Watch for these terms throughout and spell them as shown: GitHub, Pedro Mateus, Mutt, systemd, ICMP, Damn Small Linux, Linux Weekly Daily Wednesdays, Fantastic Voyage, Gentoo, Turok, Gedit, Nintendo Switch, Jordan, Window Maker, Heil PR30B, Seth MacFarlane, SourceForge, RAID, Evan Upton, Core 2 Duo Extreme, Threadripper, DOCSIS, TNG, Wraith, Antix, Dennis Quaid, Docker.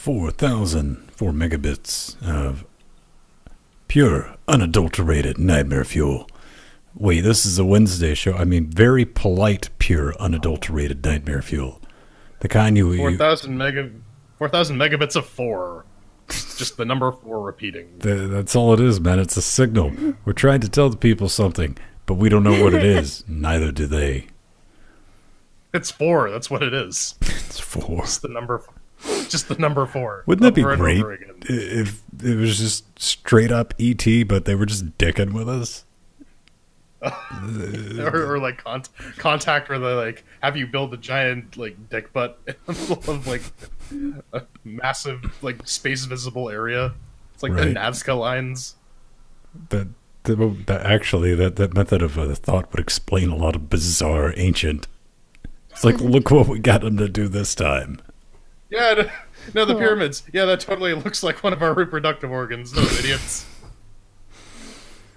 4,004 megabits of pure, unadulterated nightmare fuel. Wait, this is a Wednesday show. I mean, very polite, pure, unadulterated nightmare fuel. The kind you... 4,000 megabits of four. It's just the number four repeating. That's all it is, man. It's a signal. We're trying to tell the people something, but we don't know what it is. Neither do they. It's four. That's what it is. It's four. It's the number four. Just the number four. Wouldn't that be great if it was just straight up ET, but they were just dicking with us? Or like contact where they like have you build a giant like dick butt in the middle of like a massive like space visible area. It's like right. The Nazca lines. That method of thought would explain a lot of bizarre ancient. It's like look what we got them to do this time. Yeah, no, the pyramids. Yeah, that totally looks like one of our reproductive organs, those idiots.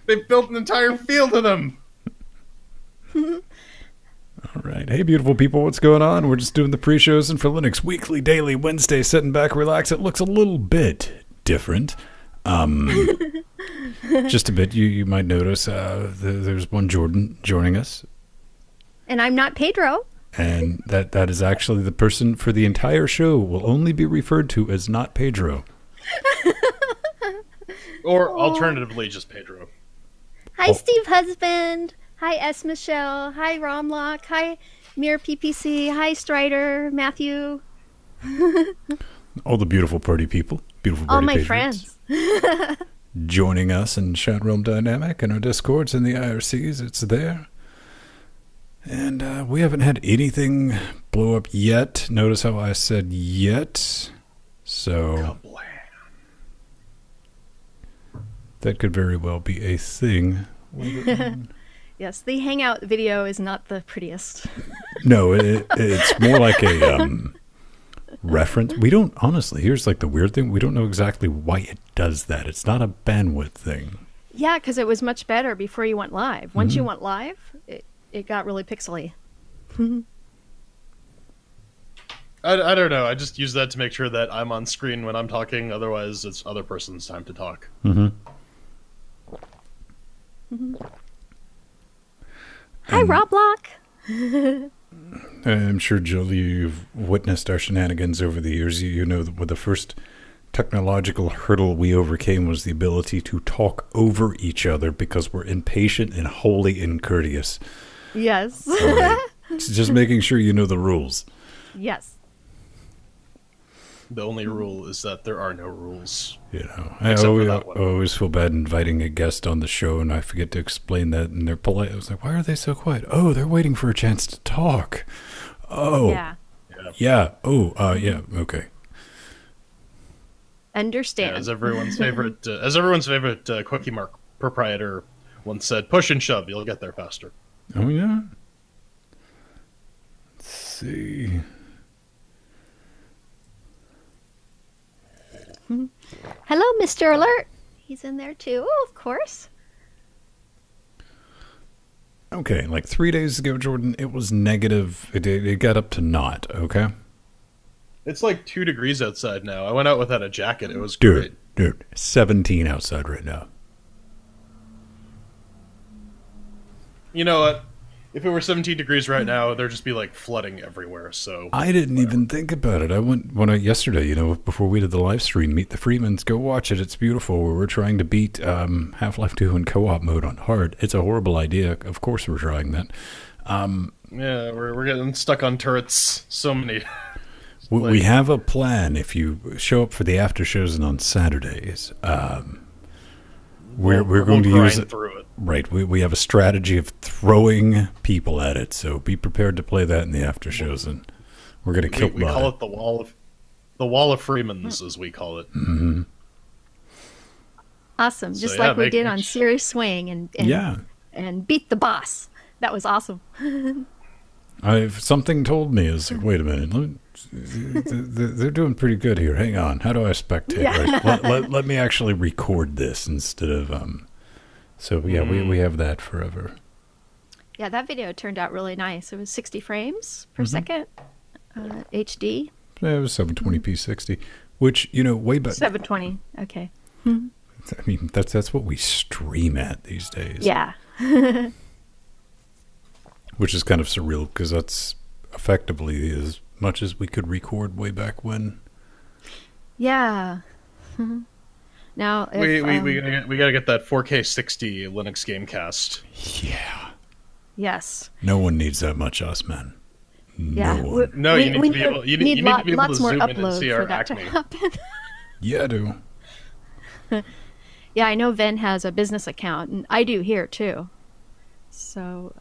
They built an entire field of them. All right. Hey, beautiful people, what's going on? We're just doing the pre-shows and for Linux Weekly, Daily, Wednesday, sitting back, relax. It looks a little bit different. Just a bit. You might notice there's one Jordan joining us. And I'm not Pedro. And that is actually the person for the entire show will only be referred to as not Pedro. Or alternatively, just Pedro. Hi, Steve Husband. Hi, S. Michelle. Hi, Romlock. Hi, Mirror PPC. Hi, Strider. Matthew. All the beautiful party people. Beautiful party patrons. All my friends. Joining us in Chatrealm Dynamic and our Discords and the IRCs. It's there. And we haven't had anything blow up yet. Notice how I said yet. So that could very well be a thing. Yes, the hangout video is not the prettiest. No, it's more like a reference. We don't, honestly, here's like the weird thing. We don't know exactly why it does that. It's not a bandwidth thing. Yeah, because it was much better before you went live. Once you went live... It got really pixely. I don't know. I just use that to make sure that I'm on screen when I'm talking. Otherwise, it's other person's time to talk. Hi, Roblox. I'm sure, Jill, you've witnessed our shenanigans over the years. You know that the first technological hurdle we overcame was the ability to talk over each other because we're impatient and wholly incourteous. Yes. Right. Just making sure you know the rules. Yes. The only rule is that there are no rules. You know, I always feel bad inviting a guest on the show and I forget to explain that and they're polite. I was like, why are they so quiet? Oh, they're waiting for a chance to talk. Oh. Yeah. Oh, yeah. Okay. Understand. Yeah, as everyone's favorite, Quickie Mark proprietor once said, push and shove. You'll get there faster. Oh, yeah. Let's see. Hello, Mr. Alert. He's in there, too, of course. Okay, like 3 days ago, Jordan, it was negative. It got up to naught, okay? It's like 2 degrees outside now. I went out without a jacket. It was great. Dude, 17 outside right now. You know what? If it were 17 degrees right now, there'd just be like flooding everywhere. So I didn't even think about it. I went out yesterday, you know, before we did the live stream, Meet the Freemans. Go watch it. It's beautiful. We're trying to beat Half-Life 2 in co-op mode on hard. It's a horrible idea. Of course we're trying that. Yeah, we're getting stuck on turrets. So many... We have a plan. If you show up for the after shows and on Saturdays, we're going to use it. Right. We have a strategy of throwing people at it, so be prepared to play that in the after shows, and we're going to kill. We call it the wall of Freemans, as we call it. Awesome, just so, yeah, like we did on Serious Swing, and Beat the Boss. That was awesome. Something told me is like, wait a minute. They're doing pretty good here. Hang on. How do I spectate? Yeah. Right? Let me actually record this instead of So yeah, we have that forever. Yeah, that video turned out really nice. It was 60 frames per second, HD. Yeah, it was 720p 60. which, you know, way better. 720. Okay. I mean, that's what we stream at these days. Yeah. Which is kind of surreal, because that's effectively as much as we could record way back when. Yeah. Now if, we gotta get that 4K 60 Linux Gamecast. Yeah. Yes. No one needs that much us, man. Yeah. No one. No, you need to be able. You need to be able to zoom in and see our acne. Yeah, I do. Yeah, I know Ven has a business account, and I do here too. So.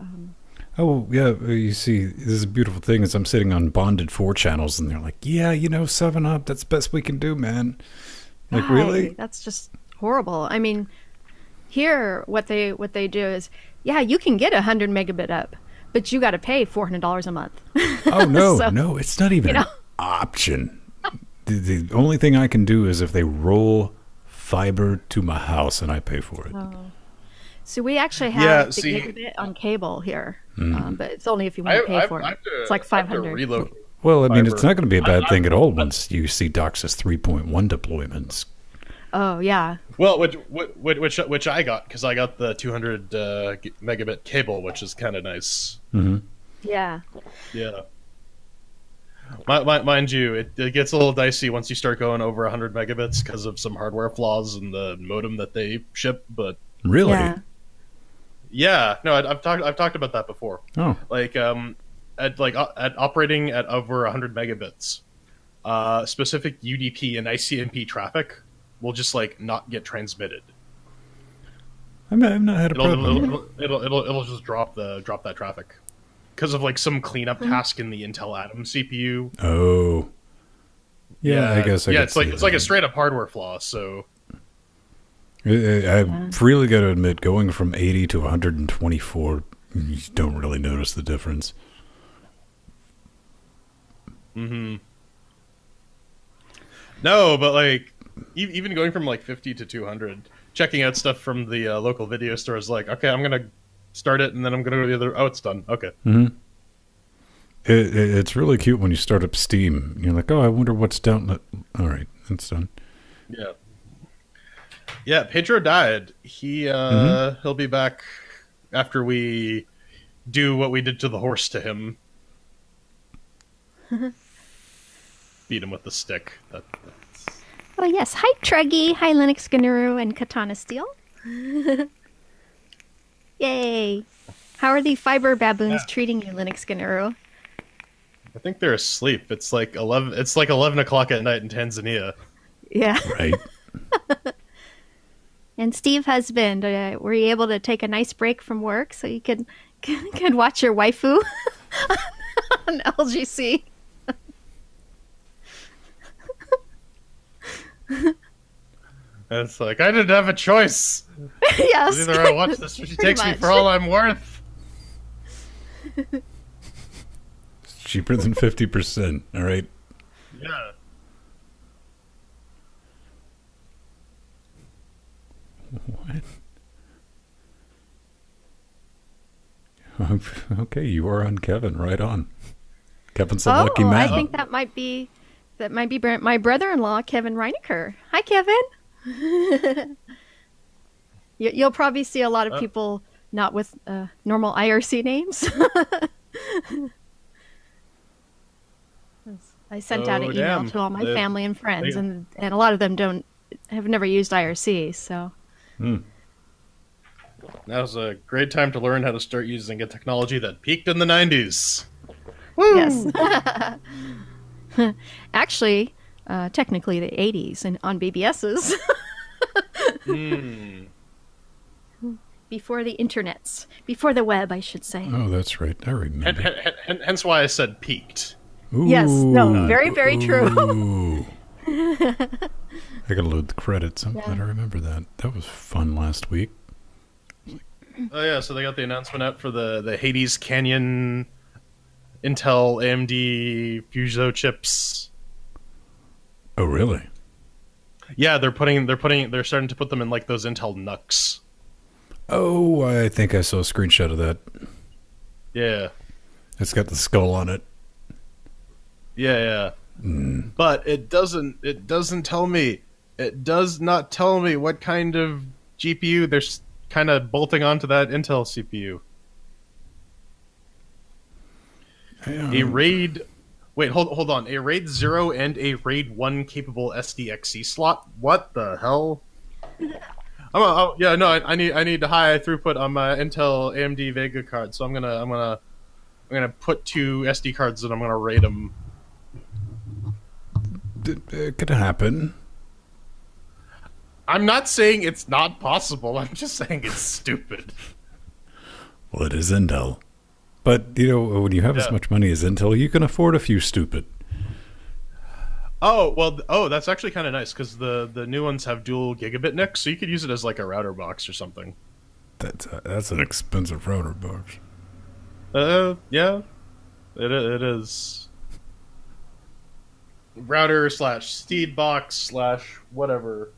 Oh yeah, you see, this is a beautiful thing. Is I'm sitting on bonded 4 channels, and they're like, "Yeah, you know, 7-Up. That's the best we can do, man." Like, why? Really? That's just horrible. I mean, here what they do is, yeah, you can get 100 megabit up, but you got to pay $400 a month. Oh no, so, no, it's not even an option. The only thing I can do is if they roll fiber to my house, and I pay for it. Oh. So we actually have the gigabit on cable here, but it's only if you want to pay for it. It's like 500. Well, I mean, it's not going to be a bad thing at all once you see DOCSIS 3.1 deployments. Oh yeah. Well, which I got, because I got the 200 megabit cable, which is kind of nice. Mm-hmm. Yeah. Yeah. Mind you, it gets a little dicey once you start going over 100 megabits because of some hardware flaws in the modem that they ship, but really. Yeah. Yeah, no, I've talked about that before. Oh, like at operating at over 100 megabits, specific UDP and ICMP traffic will just like not get transmitted. I've not had a problem. It'll just drop that traffic because of like some cleanup task in the Intel Atom CPU. Oh, yeah, I guess. Yeah, it's like a straight up hardware flaw. So. I freely got to admit, going from 80 to 124, you don't really notice the difference. Mm-hmm. No, but like, even going from like 50 to 200, checking out stuff from the local video store is like, okay, I'm gonna start it, and then I'm gonna go to the other. Oh, it's done. Okay. Mm-hmm. It's really cute when you start up Steam. You're like, oh, I wonder what's down. All right, it's done. Yeah. Yeah, Pedro died. He'll be back after we do what we did to the horse to him. Beat him with the stick. That's... Oh yes, hi Truggy, hi Linux Ganuru and Katana Steel. Yay! How are the fiber baboons treating you, Linux Ganuru? I think they're asleep. It's like 11. It's like 11 o'clock at night in Tanzania. Yeah. Right. And Steve Husband, were you able to take a nice break from work so you could watch your waifu on LGC? It's like, I didn't have a choice. Yes. Either I watch this, or she takes me for all I'm worth. It's cheaper than 50%, all right? Yeah. What? Okay, you are on Kevin. Right on. Kevin's a lucky man. I think that might be my brother-in-law, Kevin Reinecker. Hi, Kevin. You'll probably see a lot of people not with normal IRC names. I sent out an email to all my family and friends, and a lot of them have never used IRC, so. Now's a great time to learn how to start using a technology that peaked in the 90s. Woo! Yes. Actually, technically the 80s and on BBSs. Before the internets. Before the web, I should say. Oh, that's right. I remember. Hence why I said peaked. Ooh, yes. No, very, very true. I gotta load the credits. I'm glad I remember that. That was fun last week. Oh yeah, so they got the announcement out for the Hades Canyon Intel AMD Fuso chips. Oh really? Yeah, they're starting to put them in like those Intel NUCs. Oh, I think I saw a screenshot of that. Yeah. It's got the skull on it. Yeah, yeah. But it doesn't tell me. It does not tell me what kind of GPU they're kind of bolting onto that Intel CPU. A RAID... Wait, hold on. A RAID 0 and a RAID 1 capable SDXC slot? What the hell? I need high throughput on my Intel AMD Vega card, so I'm gonna put two SD cards and I'm gonna RAID them. It could happen. I'm not saying it's not possible. I'm just saying it's stupid. Well, it is Intel. But, you know, when you have as much money as Intel, you can afford a few stupid. Oh, well, that's actually kind of nice, because the new ones have dual gigabit NICs, so you could use it as, like, a router box or something. That's an expensive router box. Yeah. It is. Router / steed box / whatever.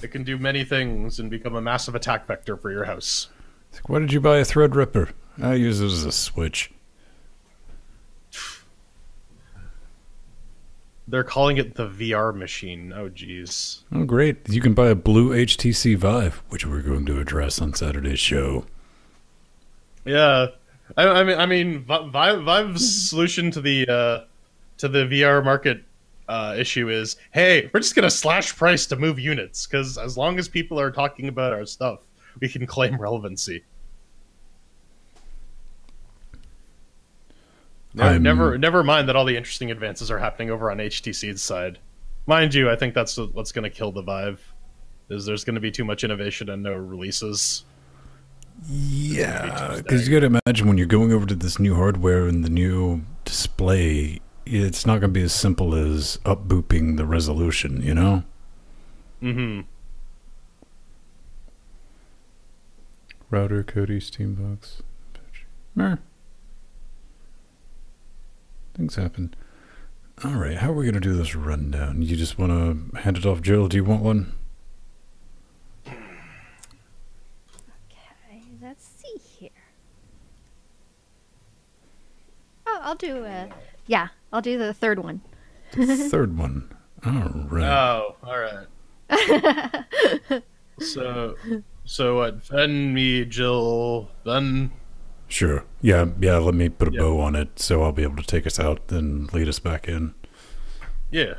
It can do many things and become a massive attack vector for your house. Why did you buy a Threadripper? I use it as a switch. They're calling it the VR machine. Oh, jeez. Oh, great. You can buy a blue HTC Vive, which we're going to address on Saturday's show. Yeah. I mean, Vive's solution to the VR market issue is, hey, we're just going to slash price to move units, because as long as people are talking about our stuff, we can claim relevancy. Never mind that all the interesting advances are happening over on HTC's side. Mind you, I think that's what's going to kill the Vive, is there's going to be too much innovation and no releases. Yeah, because you got to imagine when you're going over to this new hardware and the new display, it's not going to be as simple as up-booping the resolution, you know? Mm-hmm. Router, Kodi, Steambox. Meh. Things happen. All right, how are we going to do this rundown? You just want to hand it off, Jill? Do you want one? Okay, let's see here. Oh, I'll do the third one. The third one. All right. Oh, all right. so what? Fen, me, Jill, then. Sure. Yeah, let me put a bow on it so I'll be able to take us out and lead us back in. Yeah.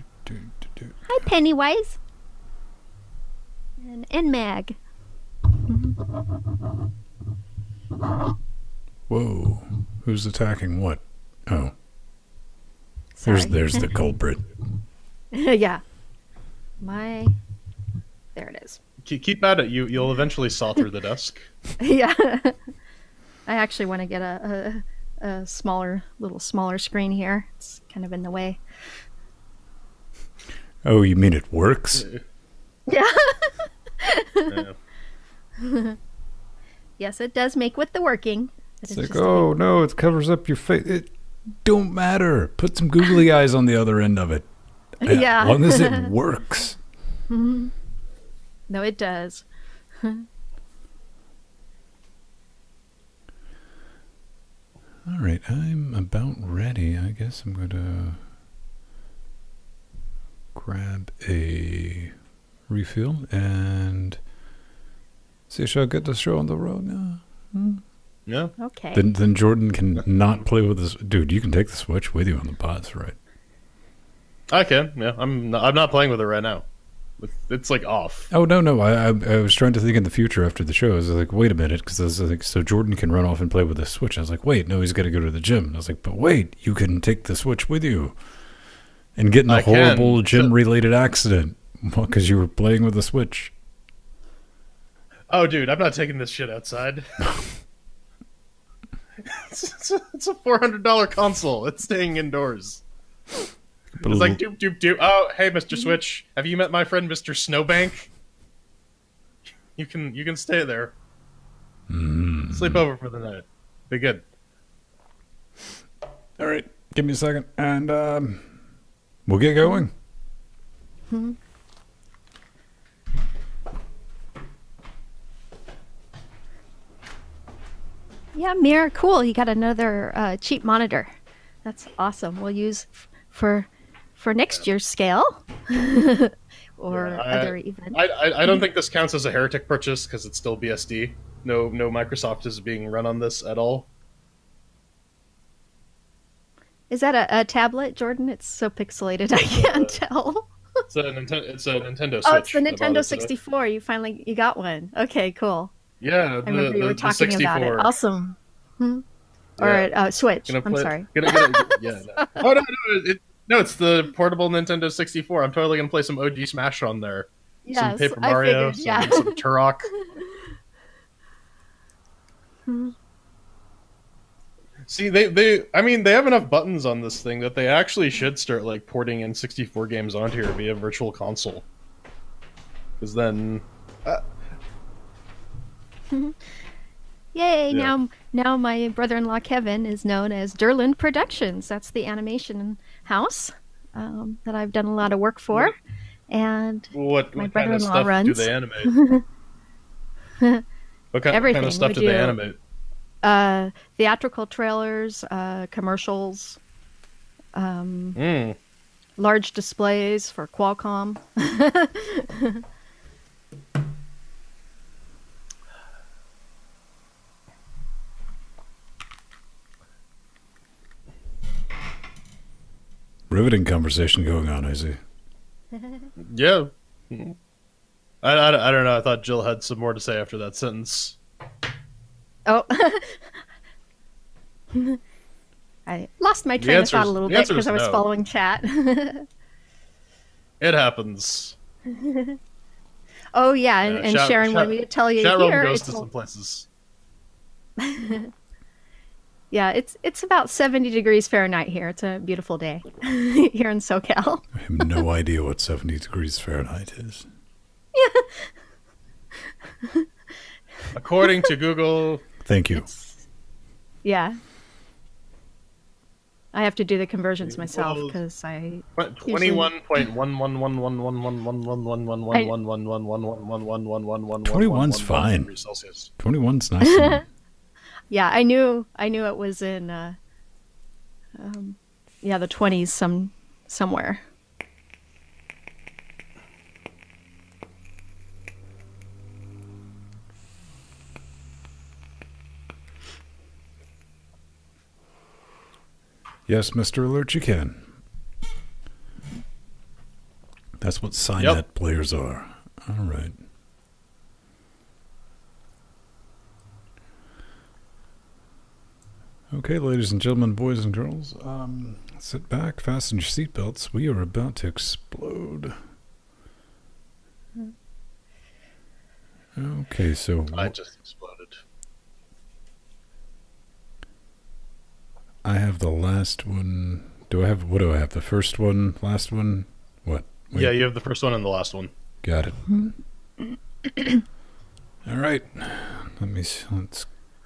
Hi, Pennywise. And Mag. Whoa. Who's attacking what? Oh. Sorry. There's the culprit. Yeah. There it is. Keep at it. You'll eventually saw through the desk. Yeah. I actually want to get a little smaller screen here. It's kind of in the way. Oh, you mean it works? Yeah. Yeah. Yes, it does make with the working. It's like, oh no, it covers up your face. It don't matter. Put some googly eyes on the other end of it. Yeah. As long as it works. Mm-hmm. No, it does. All right, I'm about ready. I guess I'm going to grab a refill and... see, shall I get the show on the road now? Hmm? Yeah. Okay. Then Jordan can not play with this. Dude, you can take the Switch with you on the pods, right? I can. Yeah, I'm not playing with it right now. It's like off. Oh no! I was trying to think in the future after the show. I was like, wait a minute, because I was like, so Jordan can run off and play with the Switch. I was like, wait, no, he's got to go to the gym. And I was like, but wait, you can take the Switch with you, and get in a horrible gym-related accident because you were playing with the Switch. Oh, dude, I'm not taking this shit outside. it's a $400 console. It's staying indoors. It's like, doop, doop, doop. Oh, hey, Mr. Switch. Have you met my friend, Mr. Snowbank? You can stay there. Sleep over for the night. Be good. All right. Give me a second. And We'll get going. Mm-hmm. Yeah, Mirror, cool. You got another cheap monitor. That's awesome. We'll use for next year's scale or other event. I don't think this counts as a Heretic purchase because it's still BSD. No, Microsoft is being run on this at all. Is that a tablet, Jordan? It's so pixelated, I can't tell. It's a Nintendo Switch. Oh, it's the Nintendo 64. You got one. Okay, cool. Yeah, I remember you were talking about it. Awesome. Hmm? Yeah. Or Switch. I'm sorry. Yeah. No. Oh no, it's the portable Nintendo 64. I'm totally gonna play some OG Smash on there. Yes, some Paper Mario, I figured, yeah. some Turok. Hmm. See, I mean, they have enough buttons on this thing that they actually should start like porting in 64 games onto here via Virtual Console. Because then. Yay! Yeah. Now my brother-in-law Kevin is known as Derland Productions. That's the animation house that I've done a lot of work for, and my brother-in-law runs. What kind of stuff do they animate? What kind of stuff do they animate? Theatrical trailers, commercials, large displays for Qualcomm. Riveting conversation going on, I see. Yeah. I don't know. I thought Jill had some more to say after that sentence. Oh. I lost my train of thought a little bit because I was following chat. It happens. Oh, yeah. And Sharon wanted me to tell you here. Goes to some places. Yeah, it's about 70 degrees Fahrenheit here. It's a beautiful day here in SoCal. I have no idea what 70 degrees Fahrenheit is. Yeah. According to Google. Thank you. Yeah. I have to do the conversions myself because I 21.1111111111111111111. 21's fine. 21's nice. Yeah, I knew it was in, yeah, the 20s somewhere. Yes, Mr. Alert, you can. That's what Cynet players are. All right. Okay, ladies and gentlemen, boys and girls, sit back, fasten your seatbelts. We are about to explode. Okay, so I just exploded. I have the last one. Do I have? What do I have? The first one, last one. What? Wait. Yeah, you have the first one and the last one. Got it. All right. Let me see. Let's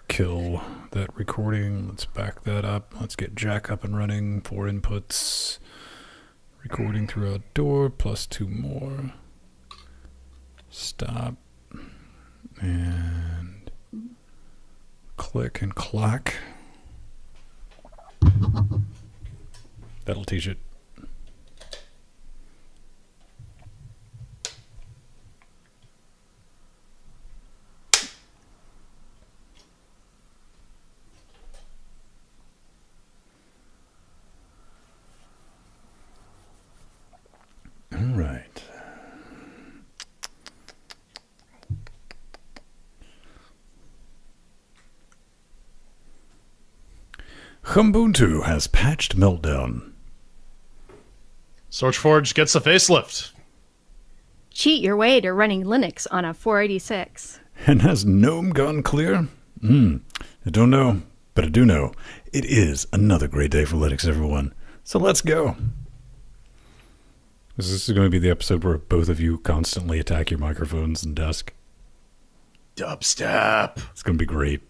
kill that recording. Let's back that up. Let's get Jack up and running. 4 inputs. Recording through outdoor plus 2 more. Stop. And click and clock. That'll teach it. Alright. Ubuntu has patched Meltdown. SourceForge gets a facelift. Cheat your way to running Linux on a 486. And has GNOME gone clear? I don't know, but I do know. It is another great day for Linux, everyone. So let's go. This is going to be the episode where both of you constantly attack your microphones and desk. Dubstep. It's going to be great.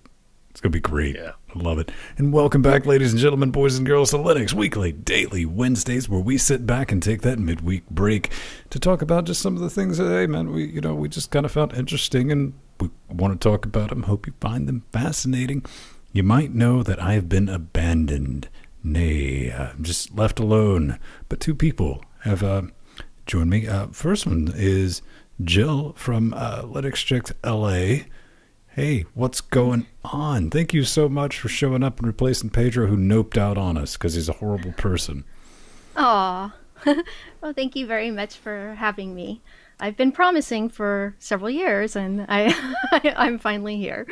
It's going to be great. Yeah. I love it. And welcome back, ladies and gentlemen, boys and girls, to Linux Weekly Daily Wednesdays, where we sit back and take that midweek break to talk about just some of the things that, hey, man, we just kind of found interesting and we want to talk about them. Hope you find them fascinating. You might know that I have been abandoned. Nay, I'm just left alone. But two people have joined me. First one is Jill from Linux Chix LA. Hey, what's going on? Thank you so much for showing up and replacing Pedro, who noped out on us because he's a horrible person. Aw. Well, thank you very much for having me. I've been promising for several years, and I'm finally here.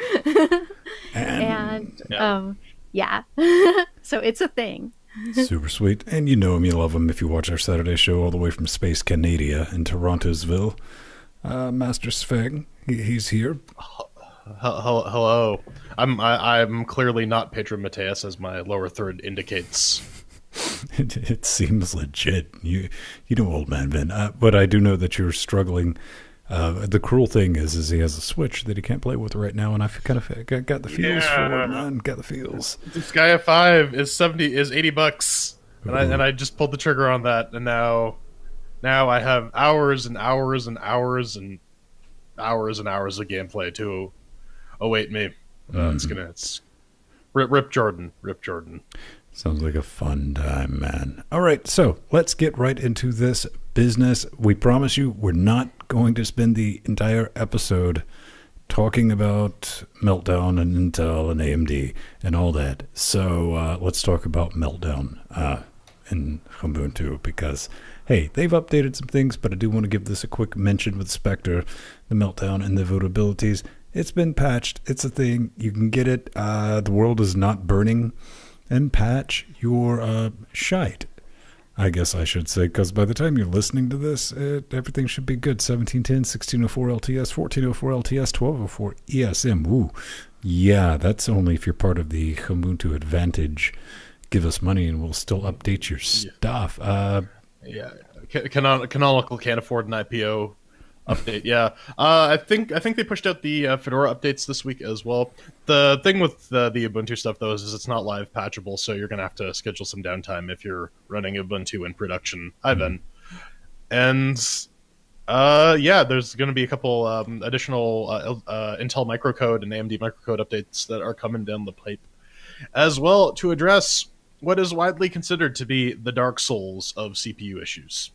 Yeah. So it's a thing. Super sweet. And you know him, you love him if you watch our Saturday show all the way from Space Canada in Torontosville. Master Sveg, he's here. Hello. I'm clearly not Pedro Mateus, as my lower third indicates. It seems legit. You know, old man Ben. But I do know that you're struggling. The cruel thing is he has a Switch that he can't play with right now, and I've kind of got the feels for it, man. Got the feels. Gaia 5 is $80, and I just pulled the trigger on that, and now I have hours and hours and hours and hours and hours of gameplay to await me. It's rip Jordan. Sounds like a fun time, man. All right, so let's get right into this business. We promise you we're not going to spend the entire episode talking about Meltdown and Intel and AMD and all that. So let's talk about Meltdown in Ubuntu, because, hey, they've updated some things, but I do want to give this a quick mention with Spectre, the Meltdown, and the vulnerabilities. It's been patched. It's a thing. You can get it. The world is not burning. And patch your shite, I guess I should say, because by the time you're listening to this, everything should be good. 1710, 1604 LTS, 1404 LTS, 1204 ESM. Woo. Yeah, that's only if you're part of the Ubuntu Advantage. Give us money and we'll still update your stuff. Yeah, Canonical can't afford an IPO update. Yeah, I think they pushed out the Fedora updates this week as well. The thing with the Ubuntu stuff, though, is it's not live patchable, so you're gonna have to schedule some downtime if you're running Ubuntu in production. I've been, and yeah, there's gonna be a couple additional Intel microcode and AMD microcode updates that are coming down the pipe as well to address what is widely considered to be the Dark Souls of CPU issues.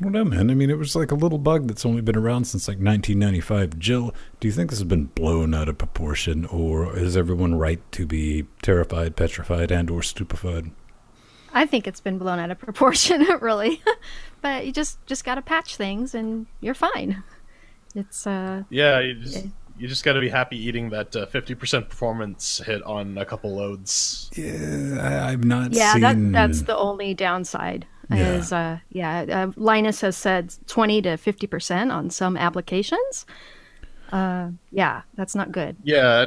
Well, no, man. I mean, it was like a little bug that's only been around since like 1995. Jill, do you think this has been blown out of proportion, or is everyone right to be terrified, petrified, and or stupefied? I think it's been blown out of proportion, really. But you just got to patch things, and you're fine. It's yeah, you just got to be happy eating that 50% performance hit on a couple loads. Yeah, I've not seen... Yeah, that's the only downside. Yeah. Is, Linus has said 20 to 50% on some applications. Yeah, that's not good. Yeah,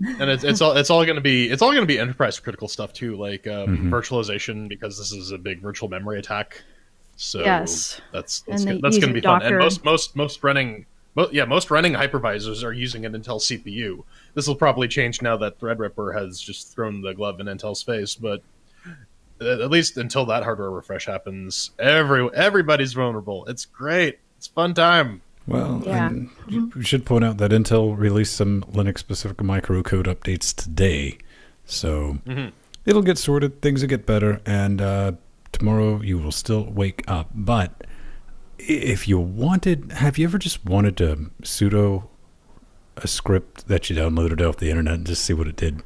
and it's all going to be enterprise critical stuff too, like virtualization, because this is a big virtual memory attack. So yes, that's going to be Docker. Fun. And most running hypervisors are using an Intel CPU. This will probably change now that Threadripper has just thrown the glove in Intel's face, but at least until that hardware refresh happens, everybody's vulnerable. It's great. It's fun time. Well, yeah. And you should point out that Intel released some Linux-specific microcode updates today. So it'll get sorted. Things will get better. And tomorrow you will still wake up. But if you wanted, have you ever just wanted to sudo a script that you downloaded off the internet and just see what it did?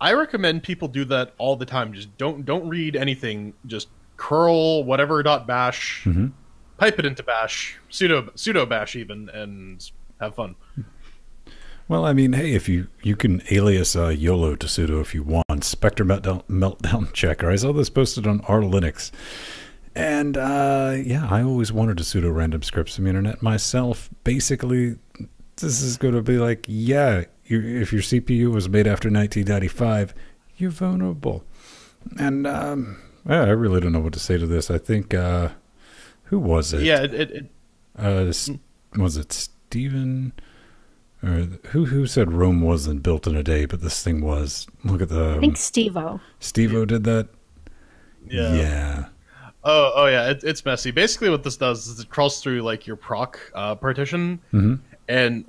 I recommend people do that all the time. Just don't read anything. Just curl whatever .bash, pipe it into bash, sudo bash even, and have fun. Well, I mean, hey, if you can alias YOLO to sudo if you want. Spectre Meltdown Checker. I saw this posted on R Linux, and yeah, I always wanted to sudo random scripts on the internet myself. Basically, this is going to be like, yeah. If your CPU was made after 1995, you're vulnerable. And I really don't know what to say to this. I think, who was it? Yeah, was it Steven? Who said Rome wasn't built in a day, but this thing was? Look at the... I think Steve-O. Steve-O did that? Yeah. Yeah. Oh yeah, it's messy. Basically what this does is it crawls through like your proc partition and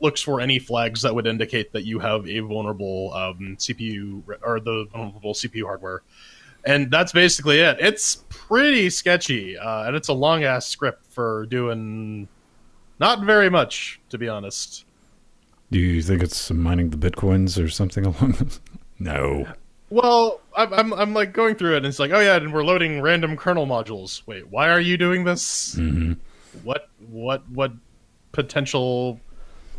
looks for any flags that would indicate that you have a vulnerable CPU or the vulnerable CPU hardware. And that's basically it. It's pretty sketchy, and it's a long-ass script for doing not very much, to be honest. Do you think it's mining the bitcoins or something along those? No. Well, I'm like going through it, and it's like, oh yeah, and we're loading random kernel modules. Wait, why are you doing this? Mm-hmm. What potential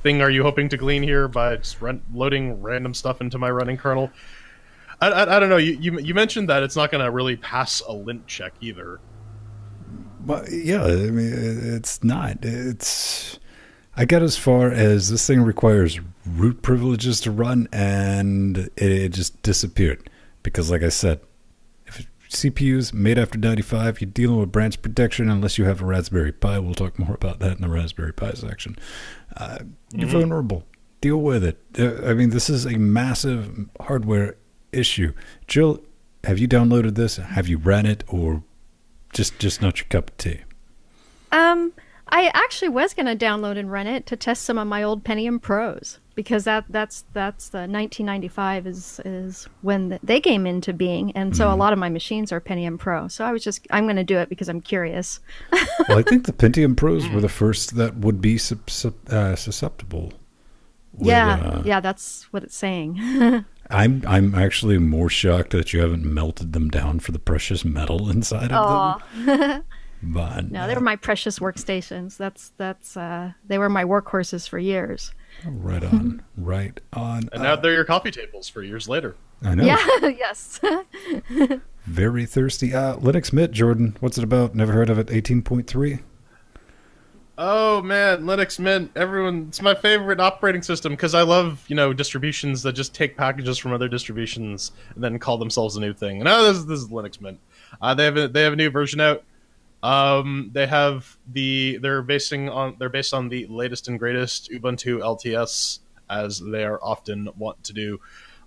thing are you hoping to glean here by just loading random stuff into my running kernel? I don't know. You mentioned that it's not going to really pass a lint check either. Well, yeah, I mean, it's not. It's. I got as far as this thing requires root privileges to run, and it just disappeared. Because like I said, if CPUs made after 95, you're dealing with branch protection unless you have a Raspberry Pi. We'll talk more about that in the Raspberry Pi section. You're vulnerable. Deal with it. I mean, this is a massive hardware issue. Jill, have you downloaded this? Have you read it? Or just not your cup of tea? I actually was going to download and run it to test some of my old Pentium Pros, because that's the 1995 is when they came into being, and so a lot of my machines are Pentium Pro. So I'm going to do it because I'm curious. Well, I think the Pentium Pros were the first that would be susceptible. With, yeah, that's what it's saying. I'm actually more shocked that you haven't melted them down for the precious metal inside of them. But no, they were my precious workstations. They were my workhorses for years. Right on, right on. And now they're your coffee tables for years later. I know. Yeah, yes. Very thirsty. Linux Mint, Jordan. What's it about? Never heard of it. 18.3. Oh man, Linux Mint. Everyone, it's my favorite operating system because I love distributions that just take packages from other distributions and then call themselves a new thing. And this is Linux Mint. They have a new version out. They're based on the latest and greatest Ubuntu LTS, as they are often wont to do.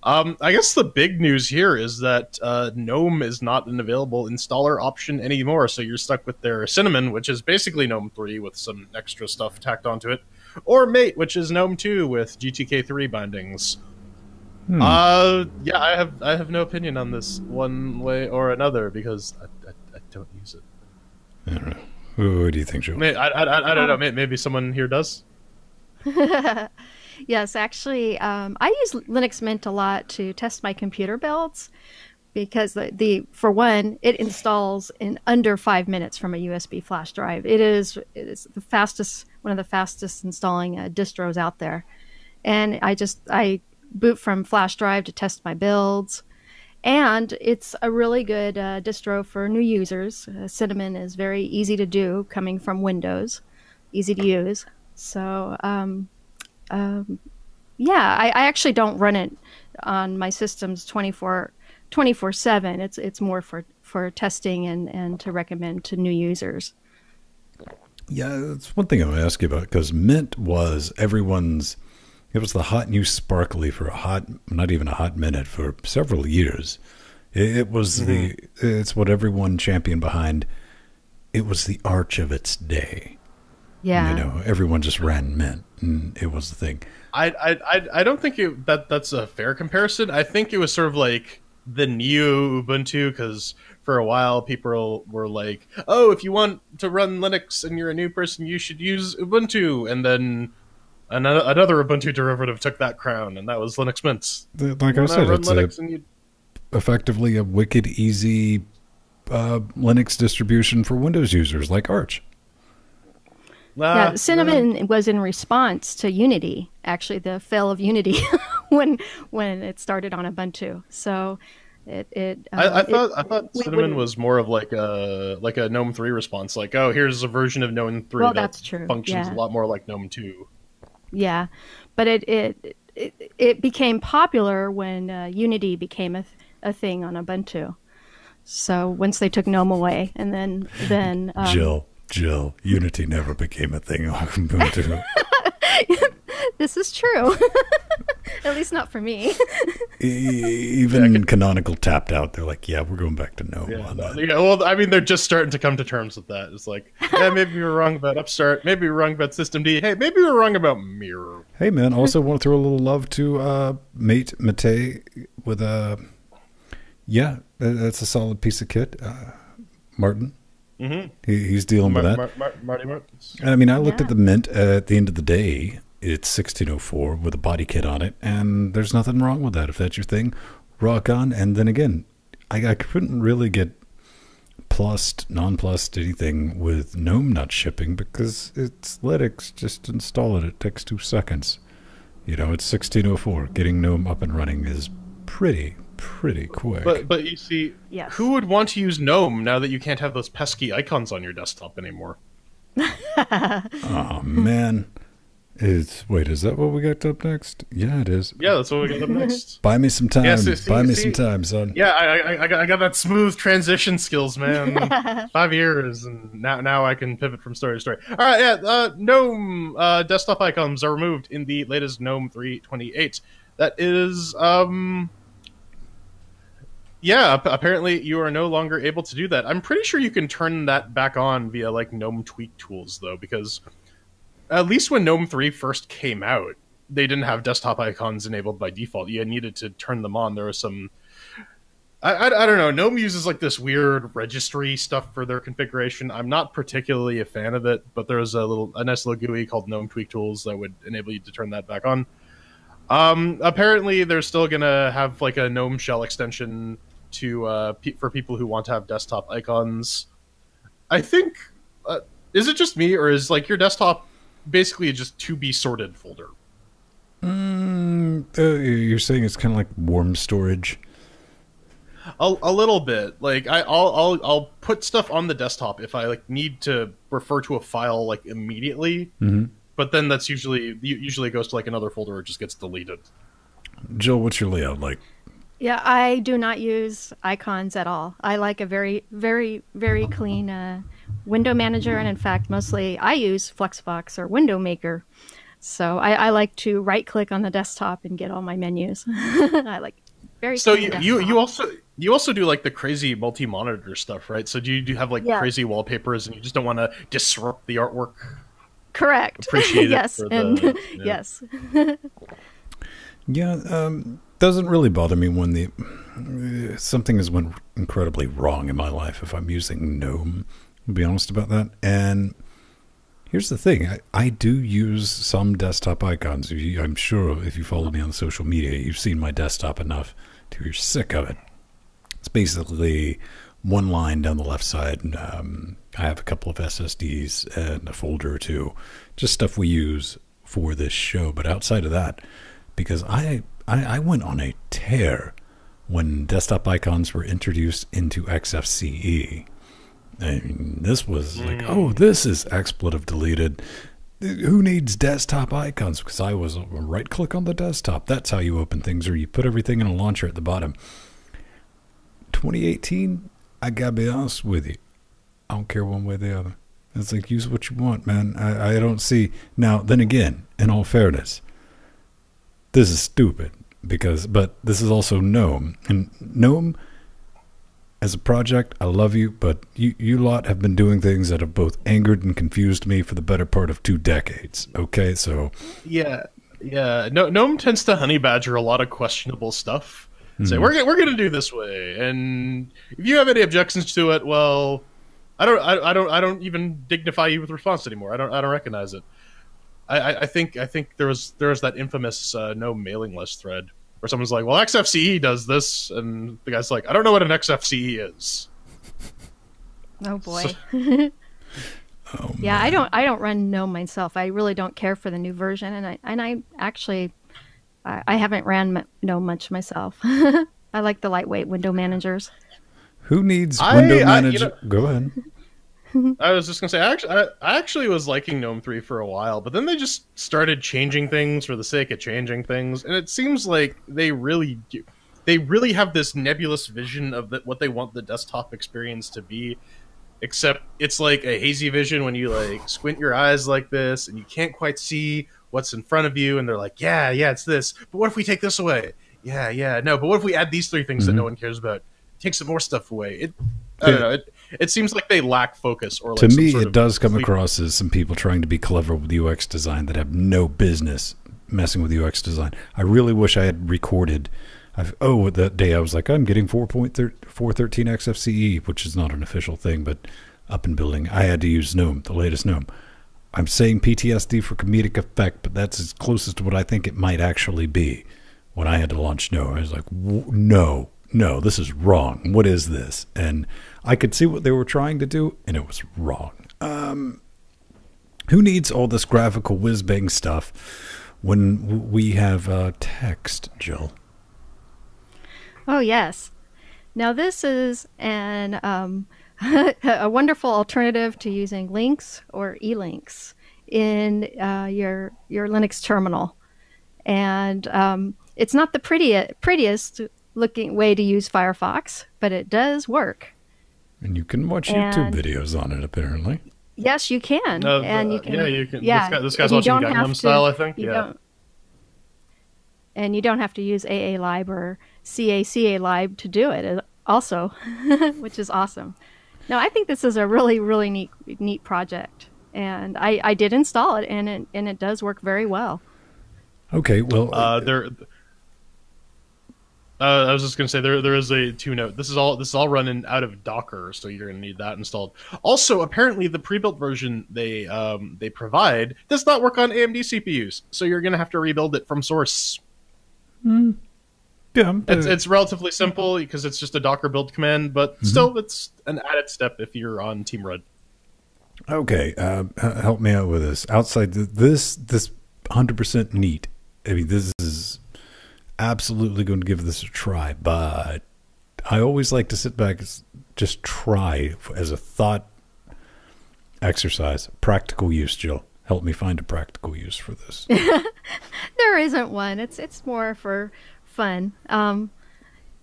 I guess the big news here is that GNOME is not an available installer option anymore, so you're stuck with their Cinnamon, which is basically GNOME 3 with some extra stuff tacked onto it, or Mate, which is GNOME 2 with GTK3 bindings. Yeah, I have no opinion on this one way or another because I don't use it. I don't know. What do you think, Joe? I don't know. Maybe someone here does. Yes, actually, I use Linux Mint a lot to test my computer builds because, for one, it installs in under 5 minutes from a USB flash drive. It is the fastest, one of the fastest installing distros out there, and I boot from flash drive to test my builds. And it's a really good distro for new users. Cinnamon is very easy to do, coming from Windows, easy to use. So, yeah, I actually don't run it on my systems 24/7. It's more for testing and to recommend to new users. Yeah, that's one thing I want to ask you about, because Mint was everyone's. It was the hot new sparkly for not even a hot minute, for several years. It was it's what everyone championed behind. It was the arch of its day. Yeah. Everyone just ran Mint, and it was the thing. I don't think that's a fair comparison. I think it was sort of like the new Ubuntu, because for a while people were like, oh, if you want to run Linux and you're a new person, you should use Ubuntu. And then another Ubuntu derivative took that crown, and that was Linux Mint. Like I said, it's effectively a wicked easy Linux distribution for Windows users like Arch. Yeah, Cinnamon was in response to Unity, actually the fail of Unity when it started on Ubuntu. So I thought Cinnamon was more of like a GNOME 3 response, like, oh, here's a version of GNOME 3 that functions a lot more like GNOME 2. Yeah, but it became popular when Unity became a thing on Ubuntu. So once they took GNOME away, and then Jill, Unity never became a thing on Ubuntu. This is true. At least not for me. Even Canonical tapped out. They're like, yeah, we're going back to GNOME. Yeah, on that. Yeah, well, I mean, they're just starting to come to terms with that. It's like, yeah, maybe we were wrong about Upstart. Maybe we were wrong about systemd. Hey, maybe we were wrong about Mirror. Hey, man, I also want to throw a little love to Mate with a... Yeah, that's a solid piece of kit. Martin. Mm-hmm. He's dealing with that. Marty Martins. I mean, I looked at the Mint at the end of the day. It's 1604 with a body kit on it, and there's nothing wrong with that. If that's your thing, rock on. And then again, I couldn't really get plussed, nonplussed, anything with GNOME not shipping because it's Linux. Just install it. It takes 2 seconds. You know, it's 1604. Getting GNOME up and running is pretty quick. But you see, who would want to use GNOME now that you can't have those pesky icons on your desktop anymore? Oh, man. Wait, is that what we got up next? Yeah, it is. Yeah, that's what we got up next. Buy me some time. Yeah, Buy me some time, son. Yeah, I got that smooth transition skills, man. 5 years, and now I can pivot from story to story. All right, yeah, GNOME desktop icons are removed in the latest GNOME 3.28. That is... Yeah, apparently you are no longer able to do that. I'm pretty sure you can turn that back on via like GNOME tweak tools though, because at least when GNOME 3 first came out, they didn't have desktop icons enabled by default. You needed to turn them on. There was some, I don't know. GNOME uses like this weird registry stuff for their configuration. I'm not particularly a fan of it, but there was a nice little GUI called GNOME tweak tools that would enable you to turn that back on. Apparently they're still gonna have like a GNOME shell extension to for people who want to have desktop icons. I think is it just me, or is like your desktop basically just to be sorted folder? You're saying it's kind of like warm storage. A little bit. Like I'll put stuff on the desktop if I like need to refer to a file like immediately. Mm-hmm. But then that's usually goes to like another folder or just gets deleted. Jill, what's your layout like? Yeah, I do not use icons at all. I like a very, very, very clean window manager. And in fact, mostly I use Flexbox or Window Maker. So I like to right click on the desktop and get all my menus. I like very clean desktop. You also do like the crazy multi-monitor stuff, right? So do you have like crazy wallpapers and you just don't want to disrupt the artwork? Correct. Appreciate yes. It and the, yeah. Yes. Yeah. Doesn't really bother me when something has went incredibly wrong in my life if I'm using GNOME. I'll be honest about that. And here's the thing. I do use some desktop icons. I'm sure if you follow me on social media, you've seen my desktop enough to you're sick of it. It's basically one line down the left side. And, I have a couple of SSDs and a folder or two, just stuff we use for this show. But outside of that, because I went on a tear when desktop icons were introduced into XFCE. I mean, this was like, oh, this is expletive deleted. Who needs desktop icons? Because I was right click on the desktop. That's how you open things, or you put everything in a launcher at the bottom. 2018, I gotta be honest with you. I don't care one way or the other. It's like, use what you want, man. I don't see. Now, then again, in all fairness, this is stupid but this is also GNOME. And GNOME, as a project, I love you, but you lot have been doing things that have both angered and confused me for the better part of 2 decades. Okay, so. Yeah. No, GNOME tends to honey badger a lot of questionable stuff. Mm-hmm. Say, we're going to do this way. And if you have any objections to it, well... I don't even dignify you with response anymore. I don't recognize it. I think there was that infamous GNOME mailing list thread where someone's like, "Well, XFCE does this," and the guy's like, "I don't know what an XFCE is." Oh boy. So oh, yeah, I don't run GNOME myself. I really don't care for the new version, and I actually I haven't ran GNOME much myself. I like the lightweight window managers. Who needs window manager? You know, go ahead. I was just going to say, I actually was liking GNOME 3 for a while, but then they just started changing things for the sake of changing things, and it seems like they really have this nebulous vision of what they want the desktop experience to be, except it's like a hazy vision when you like squint your eyes like this, and you can't quite see what's in front of you, and they're like, yeah, yeah, it's this. But what if we take this away? Yeah, yeah, no. But what if we add these three things that no one cares about? Take some more stuff away. I don't know. It seems like they lack focus. Or like to me, it does come across as some people trying to be clever with UX design that have no business messing with UX design. I really wish I had recorded. Oh, that day I was like, I'm getting 4.413 XFCE, which is not an official thing, but up and building. I had to use GNOME, the latest GNOME. I'm saying PTSD for comedic effect, but that's as close as to what I think it might actually be. When I had to launch GNOME, I was like, no, no, this is wrong. What is this? And I could see what they were trying to do, and it was wrong. Who needs all this graphical whiz-bang stuff when we have text, Jill? Oh, yes. Now, this is an a wonderful alternative to using links or elinks in your Linux terminal. And it's not the prettiest looking way to use Firefox, but it does work. And you can watch YouTube videos on it, apparently. Yes, you can. And you can. Yeah, you can. Yeah, this guy's watching Gangnam Style, I think. Yeah. And you don't have to use AA-lib or CA-CA-lib to do it also, which is awesome. No, I think this is a really, really neat project. And I did install it, and it does work very well. Okay, well... I was just going to say, there is a two-note. This is all running out of Docker, so you're going to need that installed. Also, apparently, the pre-built version they provide does not work on AMD CPUs, so you're going to have to rebuild it from source. Mm. Yeah, it's relatively simple because it's just a Docker build command, but still, it's an added step if you're on Team Red. Okay, help me out with this. Outside this 100% neat. I mean, this is... absolutely going to give this a try, but I always like to sit back and just try as a thought exercise. Practical use, Jill. Help me find a practical use for this. There isn't one. It's more for fun.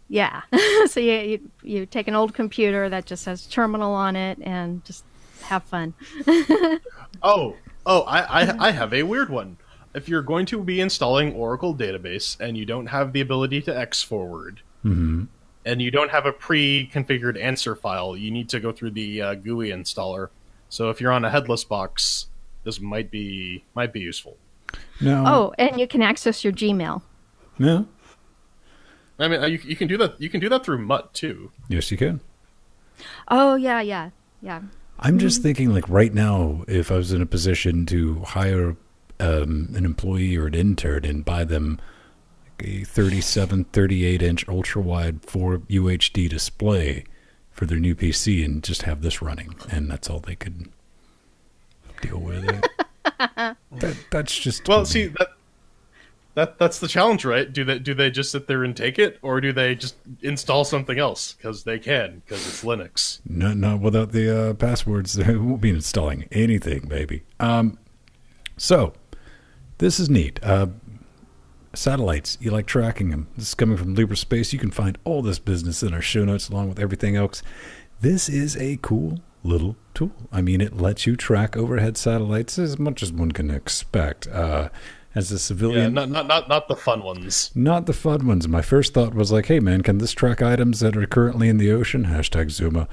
Yeah. So you take an old computer that just has terminal on it and just have fun. I have a weird one. If you're going to be installing Oracle Database and you don't have the ability to X-forward and you don't have a pre-configured answer file, you need to go through the GUI installer. So if you're on a headless box, this might be useful. No. Oh, and you can access your Gmail. Yeah. I mean, you can do that. You can do that through Mutt too. Yes, you can. Oh yeah, yeah, yeah. I'm just thinking, like right now, if I was in a position to hire an employee or an intern and buy them like a 38-inch ultra-wide 4 UHD display for their new PC and just have this running, and that's all they could deal with it. That's just well. See that's the challenge, right? Do they just sit there and take it, or do they just install something else because they can because it's Linux? No, not without the passwords. They won't be installing anything, baby. So. This is neat. Satellites, you like tracking them. This is coming from LibreSpace. You can find all this business in our show notes along with everything else. This is a cool little tool. I mean, it lets you track overhead satellites as much as one can expect. As a civilian... Yeah, not the fun ones. Not the fun ones. My first thought was like, hey, man, can this track items that are currently in the ocean? Hashtag Zuma.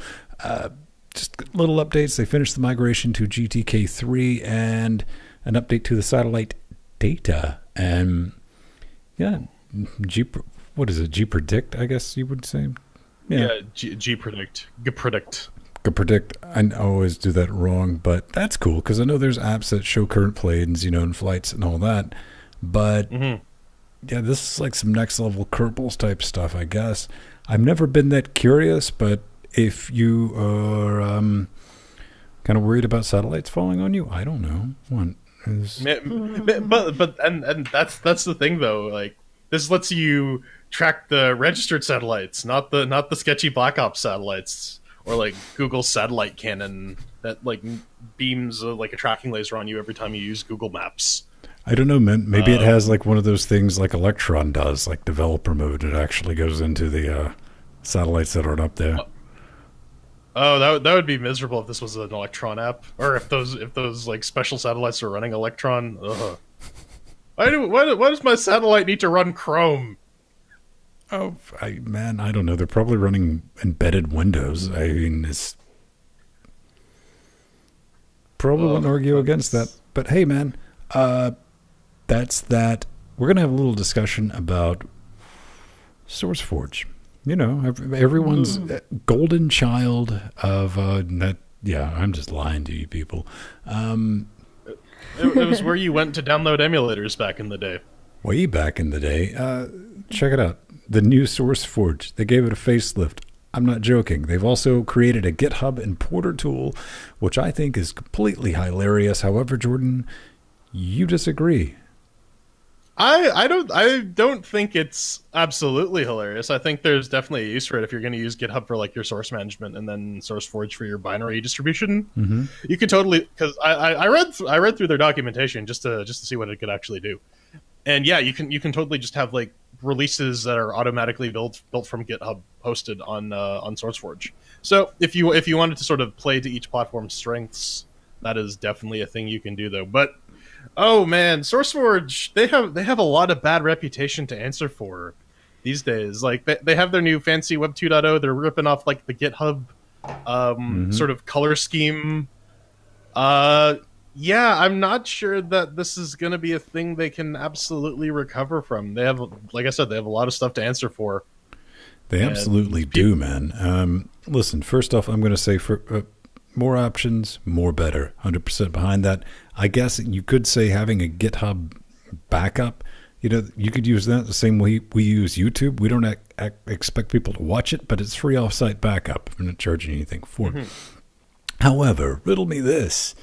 Just little updates. They finished the migration to GTK3 and an update to the satellite data, and yeah, what is it? Gpredict, I guess you would say. Yeah, Gpredict, Gpredict. I always do that wrong, but that's cool because I know there's apps that show current planes, you know, and flights and all that. But yeah, this is like some next level Kerbals type stuff, I guess. I've never been that curious, but if you are kind of worried about satellites falling on you, I don't know what. But that's the thing though, like this lets you track the registered satellites, not the sketchy black ops satellites or like Google's satellite cannon that like beams like a tracking laser on you every time you use Google Maps. I don't know, man, maybe it has like one of those things like Electron does, like developer mode. It actually goes into the satellites that aren't up there. Oh, that would be miserable if this was an Electron app, or if those like special satellites are running Electron. Ugh. Why does my satellite need to run Chrome? Oh, man, I don't know. They're probably running embedded Windows. I mean, it's... Probably won't argue against that. But hey, man, that's that. We're going to have a little discussion about SourceForge. You know, everyone's golden child of... yeah, I'm just lying to you people. It was where you went to download emulators back in the day. Way back in the day. Check it out. The new SourceForge. They gave it a facelift. I'm not joking. They've also created a GitHub importer tool, which I think is completely hilarious. However, Jordan, you disagree. I don't think it's absolutely hilarious. I think there's definitely a use for it if you're going to use GitHub for like your source management and then SourceForge for your binary distribution. Mm-hmm. You could totally, because I read through their documentation just to see what it could actually do. And yeah, you can totally just have like releases that are automatically built from GitHub hosted on SourceForge. So if you wanted to sort of play to each platform's strengths, that is definitely a thing you can do though. But oh man, SourceForge, they have a lot of bad reputation to answer for these days. Like they have their new fancy Web 2.0. They're ripping off like the GitHub sort of color scheme. Yeah, I'm not sure that this is going to be a thing they can absolutely recover from. They have, like I said, they have a lot of stuff to answer for. They absolutely do, man. Listen, first off, I'm going to say for more options, more better. 100% behind that. I guess you could say having a GitHub backup, you know, you could use that the same way we use YouTube. We don't expect people to watch it, but it's free offsite backup. I'm not charging anything for it. However, riddle me this.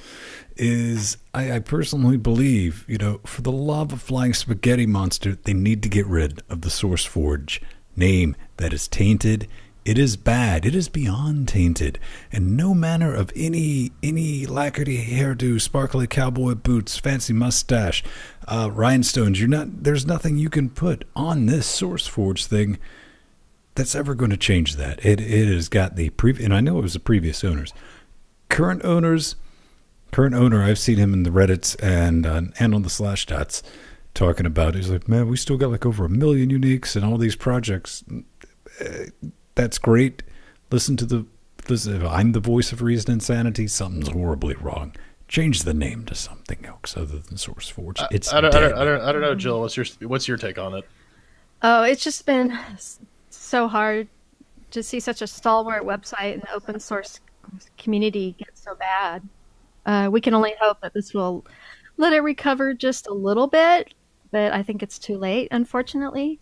Is I personally believe, you know, for the love of flying spaghetti monster, they need to get rid of the SourceForge name. That is tainted. It is bad. It is beyond tainted. And no manner of any lacquerty hairdo, sparkly cowboy boots, fancy mustache, rhinestones. There's nothing you can put on this SourceForge thing that's ever going to change that. It has got the and I know it was the previous owners. Current owner, I've seen him in the Reddits and on the Slashdots talking about it. He's like, man, we still got like over 1 million uniques and all these projects. That's great. Listen, I'm the voice of reason and sanity. Something's horribly wrong. Change the name to something else other than SourceForge. It's I don't know, Jill. What's your take on it? Oh, it's just been so hard to see such a stalwart website and the open source community get so bad. We can only hope that this will let it recover just a little bit, but I think it's too late, unfortunately.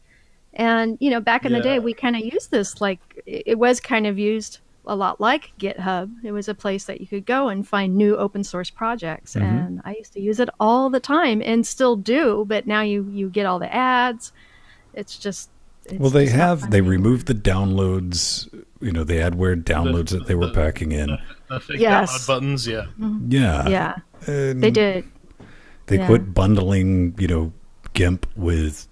And, you know, back in the day, we kind of used this, like, it was kind of used a lot like GitHub. It was a place that you could go and find new open source projects. Mm-hmm. And I used to use it all the time and still do, but now you get all the ads. It's just... Well, they removed the downloads, you know, the adware downloads that they were packing in. Yes. Download buttons, yeah. Mm-hmm. Yeah. Yeah. They did. They quit bundling, you know, GIMP with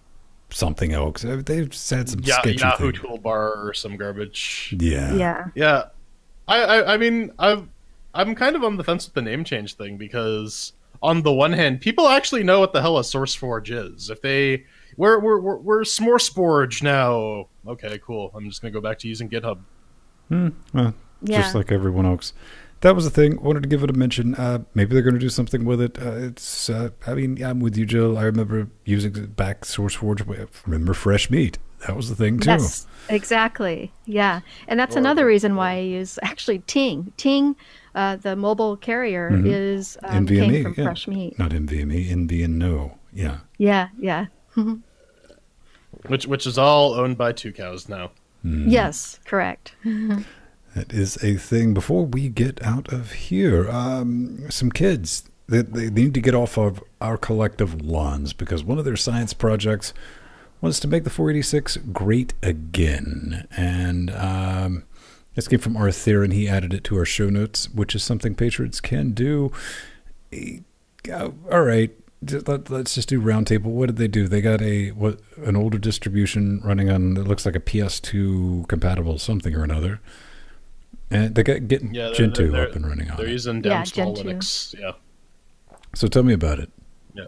something else. They've said some sketchy Yahoo thing. Toolbar or some garbage. Yeah. Yeah. Yeah. I mean, I'm kind of on the fence with the name change thing because on the one hand, people actually know what the hell a SourceForge is. If they... We're SourceForge now. Okay, cool. I'm just gonna go back to using GitHub. Just like everyone else. That was the thing. Wanted to give it a mention. Maybe they're gonna do something with it. I mean, I'm with you, Jill. I remember using it back SourceForge. Remember Fresh Meat? That was the thing too. Yes, exactly. Yeah, and that's another reason why I use actually Ting. Ting, the mobile carrier, is NVMe, came from Fresh Meat. Not NVMe. NVNO. Yeah. Yeah. Yeah. Which is all owned by Two Cows now. Yes, correct. That is a thing. Before we get out of here, some kids they need to get off of our collective lawns because one of their science projects was to make the 486 great again, and this came from Arthur, and he added it to our show notes, which is something patrons can do. All right. Let's just do roundtable. What did they do? They got an older distribution running on, it looks like a PS2 compatible something or another. And they got getting Gentoo up and running on it. They're using downstall Linux. Yeah. So tell me about it. Yeah.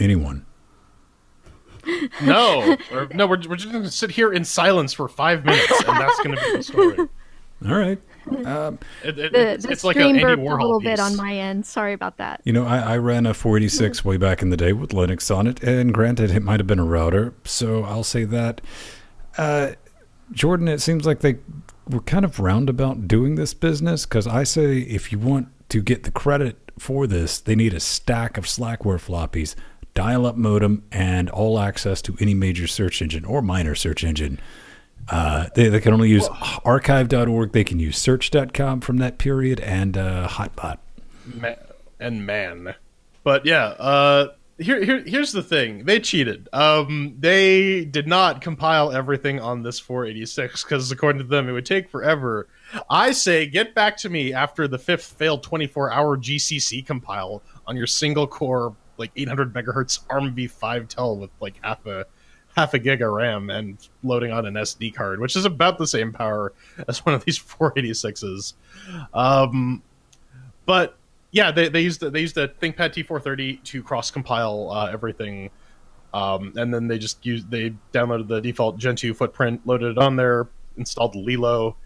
anyone. No, we're just going to sit here in silence for 5 minutes, and that's going to be the story. All right. It's like an Andy Warhol a little piece. Bit on my end. Sorry about that. You know, I ran a 486 way back in the day with Linux on it, and granted, it might have been a router, so I'll say that. Jordan, it seems like they were kind of roundabout doing this business, because I say if you want to get the credit for this, they need a stack of Slackware floppies, dial-up modem, and all access to any major search engine or minor search engine. They can only use archive.org. They can use search.com from that period and Hotbot. But yeah, here's the thing. They cheated. They did not compile everything on this 486 because according to them, it would take forever. I say get back to me after the fifth failed 24-hour GCC compile on your single-core like 800 megahertz ARM v5 tel with like half a gig of RAM and loading on an SD card, which is about the same power as one of these 486s. But yeah, they used the ThinkPad T430 to cross compile everything, and then they downloaded the default Gentoo footprint, loaded it on there, installed Lilo.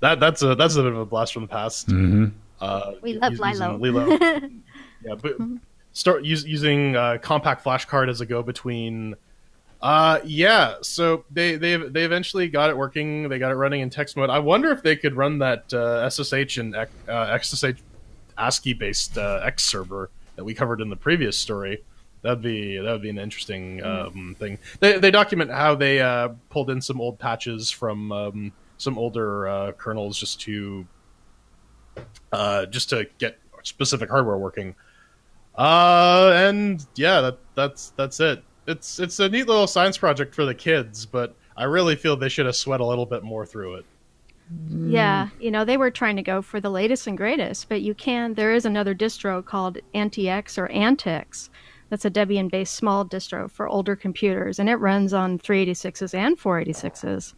That's a bit of a blast from the past. Mm-hmm. We love Lilo. Yeah, but start using Compact Flash Card as a go-between. Yeah, so they eventually got it working. They got it running in text mode. I wonder if they could run that SSH and XSH ASCII-based X server that we covered in the previous story. That'd be an interesting thing. They document how they pulled in some old patches from some older kernels just to get specific hardware working. And yeah, that's it. It's a neat little science project for the kids, but I really feel they should have sweat a little bit more through it. Yeah, you know, they were trying to go for the latest and greatest, but there is another distro called Antix or Antix. That's a Debian-based small distro for older computers, and it runs on 386s and 486s.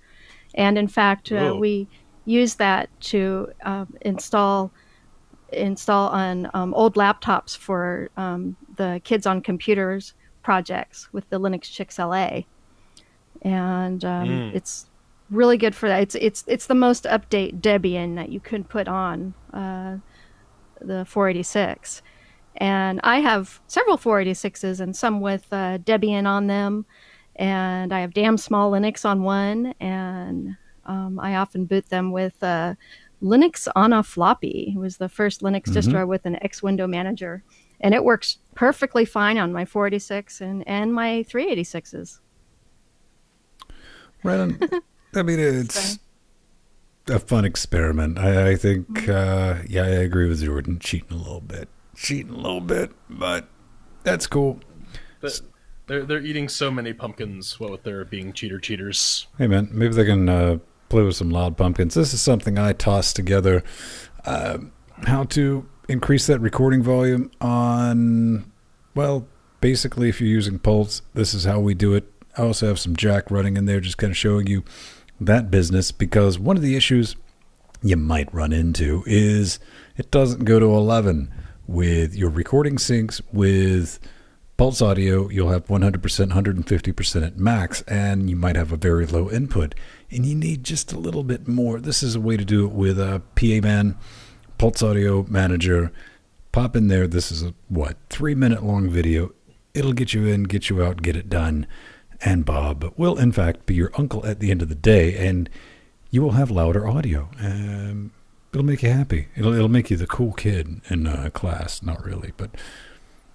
And in fact, we use that to install on old laptops for the Kids on Computers projects with the Linux Chix LA, and it's really good for that. It's the most update Debian that you could put on the 486, and I have several 486s and some with Debian on them, and I have damn small Linux on one, and I often boot them with Linux on a floppy. It was the first Linux distro with an X window manager, and it works perfectly fine on my 486 and my 386s. Right on. I mean, it's a fun experiment. I think, yeah, I agree with Jordan. Cheating a little bit, but that's cool. But they're eating so many pumpkins. What with their being cheaters. Hey man, maybe they can play with some loud pumpkins. This is something I tossed together. How to increase that recording volume on, well, basically if you're using Pulse, this is how we do it. I also have some jack running in there, just kind of showing you that business, because one of the issues you might run into is it doesn't go to 11 with your recording syncs. With Pulse Audio, you'll have 100%, 150% at max, and you might have a very low input, and you need just a little bit more. This is a way to do it with a PA Man, Pulse Audio Manager. Pop in there. This is a, 3-minute long video. It'll get you in, get you out, get it done. And Bob will, in fact, be your uncle at the end of the day, and you will have louder audio. It'll make you happy. It'll make you the cool kid in class. Not really, but...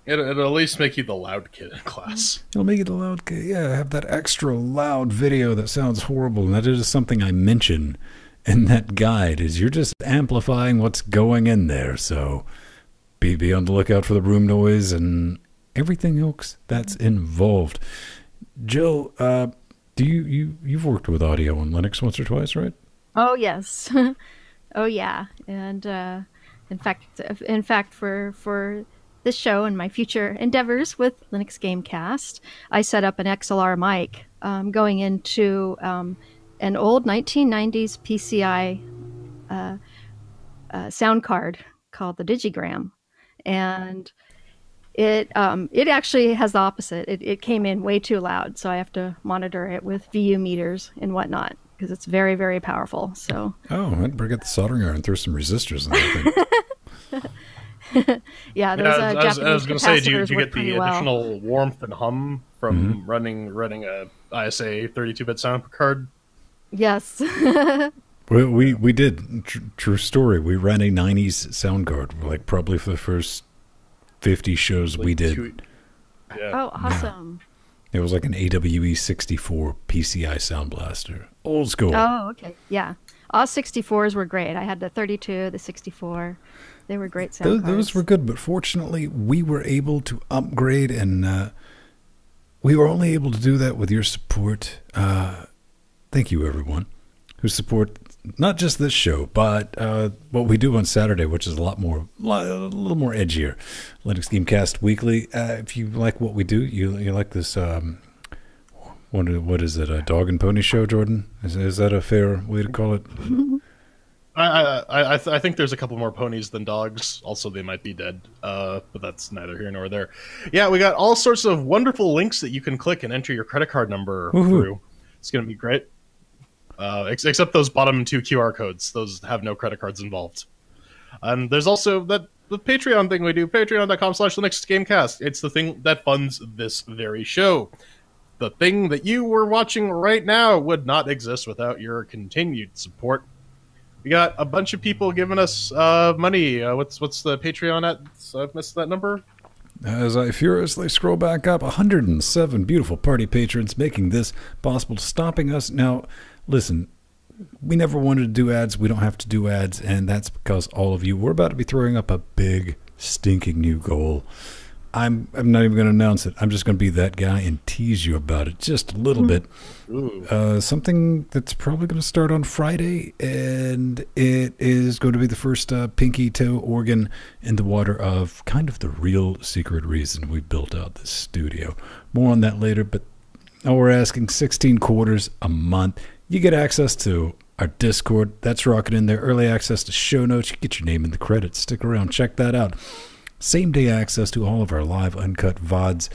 It'll at least make you the loud kid in class. It'll make you the loud kid. Yeah, have that extra loud video that sounds horrible. And that is something I mention in that guide, is you're just amplifying what's going in there. So be on the lookout for the room noise and everything else that's involved. Jill, do you've worked with audio on Linux once or twice, right? Oh, yes. Oh, yeah. And in fact, for this show and my future endeavors with Linux Gamecast, I set up an XLR mic going into an old 1990s PCI sound card called the Digigram. And It actually has the opposite. It came in way too loud, so I have to monitor it with VU meters and whatnot because it's very, very powerful. So I'd break out the soldering iron and throw some resistors in that thing. Yeah, those I was going to say, do you get the additional warmth and hum from running a ISA 32-bit sound card? Yes. we did. True story. We ran a 90s sound card, like probably for the first 50 shows we did. Yeah. Oh, awesome. Yeah. It was like an AWE64 PCI Sound Blaster. Old school. Oh, okay. Yeah. All 64s were great. I had the 32, the 64. They were great sound cards. Those were good, but fortunately, we were able to upgrade, and we were only able to do that with your support. Thank you, everyone, who support not just this show, but what we do on Saturday, which is a little more edgier, Linux Gamecast Weekly. If you like what we do, you like this. What is it? A dog and pony show, Jordan? Is that a fair way to call it? I think there's a couple more ponies than dogs. Also, they might be dead, but that's neither here nor there. Yeah, we got all sorts of wonderful links that you can click and enter your credit card number through. It's gonna be great. Except those bottom two QR codes; those have no credit cards involved. And there's also the Patreon thing we do, patreon.com/LinuxGamecast. It's the thing that funds this very show. The thing that you were watching right now would not exist without your continued support. We got a bunch of people giving us money. What's the Patreon at? I've missed that number. As I furiously scroll back up, 107 beautiful party patrons making this possible, stopping us now. Listen, we never wanted to do ads. We don't have to do ads, and that's because all of you. We're about to be throwing up a big, stinking new goal. I'm not even going to announce it. I'm just going to be that guy and tease you about it just a little bit. Something that's probably going to start on Friday, and it is going to be the first pinky toe organ in the water of kind of the real secret reason we built out this studio. More on that later, but now we're asking 16 quarters a month. You get access to our Discord. That's rocking in there. Early access to show notes. You get your name in the credits. Stick around. Check that out. Same-day access to all of our live uncut VODs.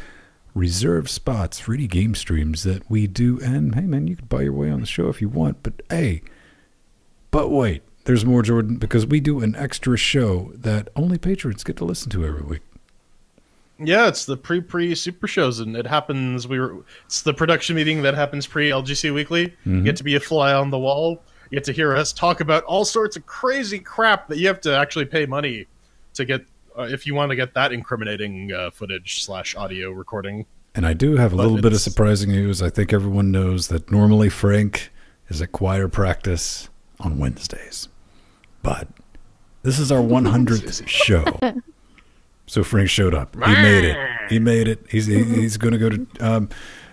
Reserve spots for any game streams that we do. And, hey, man, you can buy your way on the show if you want. But, hey, but wait. There's more, Jordan, because we do an extra show that only patrons get to listen to every week. Yeah, it's the pre super shows, and it happens. It's the production meeting that happens pre LGC Weekly. You get to be a fly on the wall. You get to hear us talk about all sorts of crazy crap that you have to actually pay money to get if you want to get that incriminating footage / audio recording. And I do have a little bit of surprising news. I think everyone knows that normally Frank is at choir practice on Wednesdays, but this is our 100th show. So Frank showed up. He made it. He made it. He's going to go to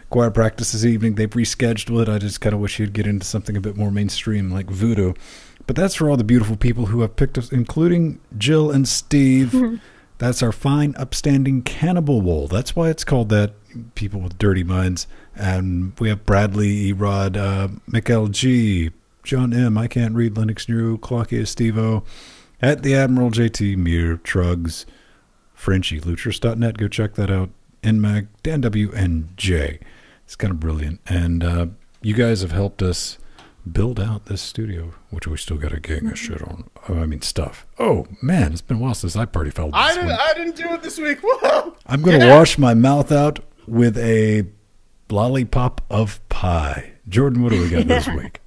choir practice this evening. They've rescheduled it. I just kind of wish he'd get into something a bit more mainstream like voodoo. But that's for all the beautiful people who have picked us, including Jill and Steve. That's our fine, upstanding cannibal wool. That's why it's called that, people with dirty minds. And we have Bradley, Erod, Mikel G, John M. I can't read Linux New, Clocky Estevo, at the Admiral, JT, Mir, Trugs, Frenchie, Luchers.net. Go check that out. NMAG, Dan W, and J. It's kind of brilliant. And you guys have helped us build out this studio, which we still got a gang of shit on. Oh, I mean, stuff. Oh, man, it's been a while since I party fell. I didn't do it this week. Whoa. I'm going to wash my mouth out with a lollipop of pie. Jordan, what do we got this week?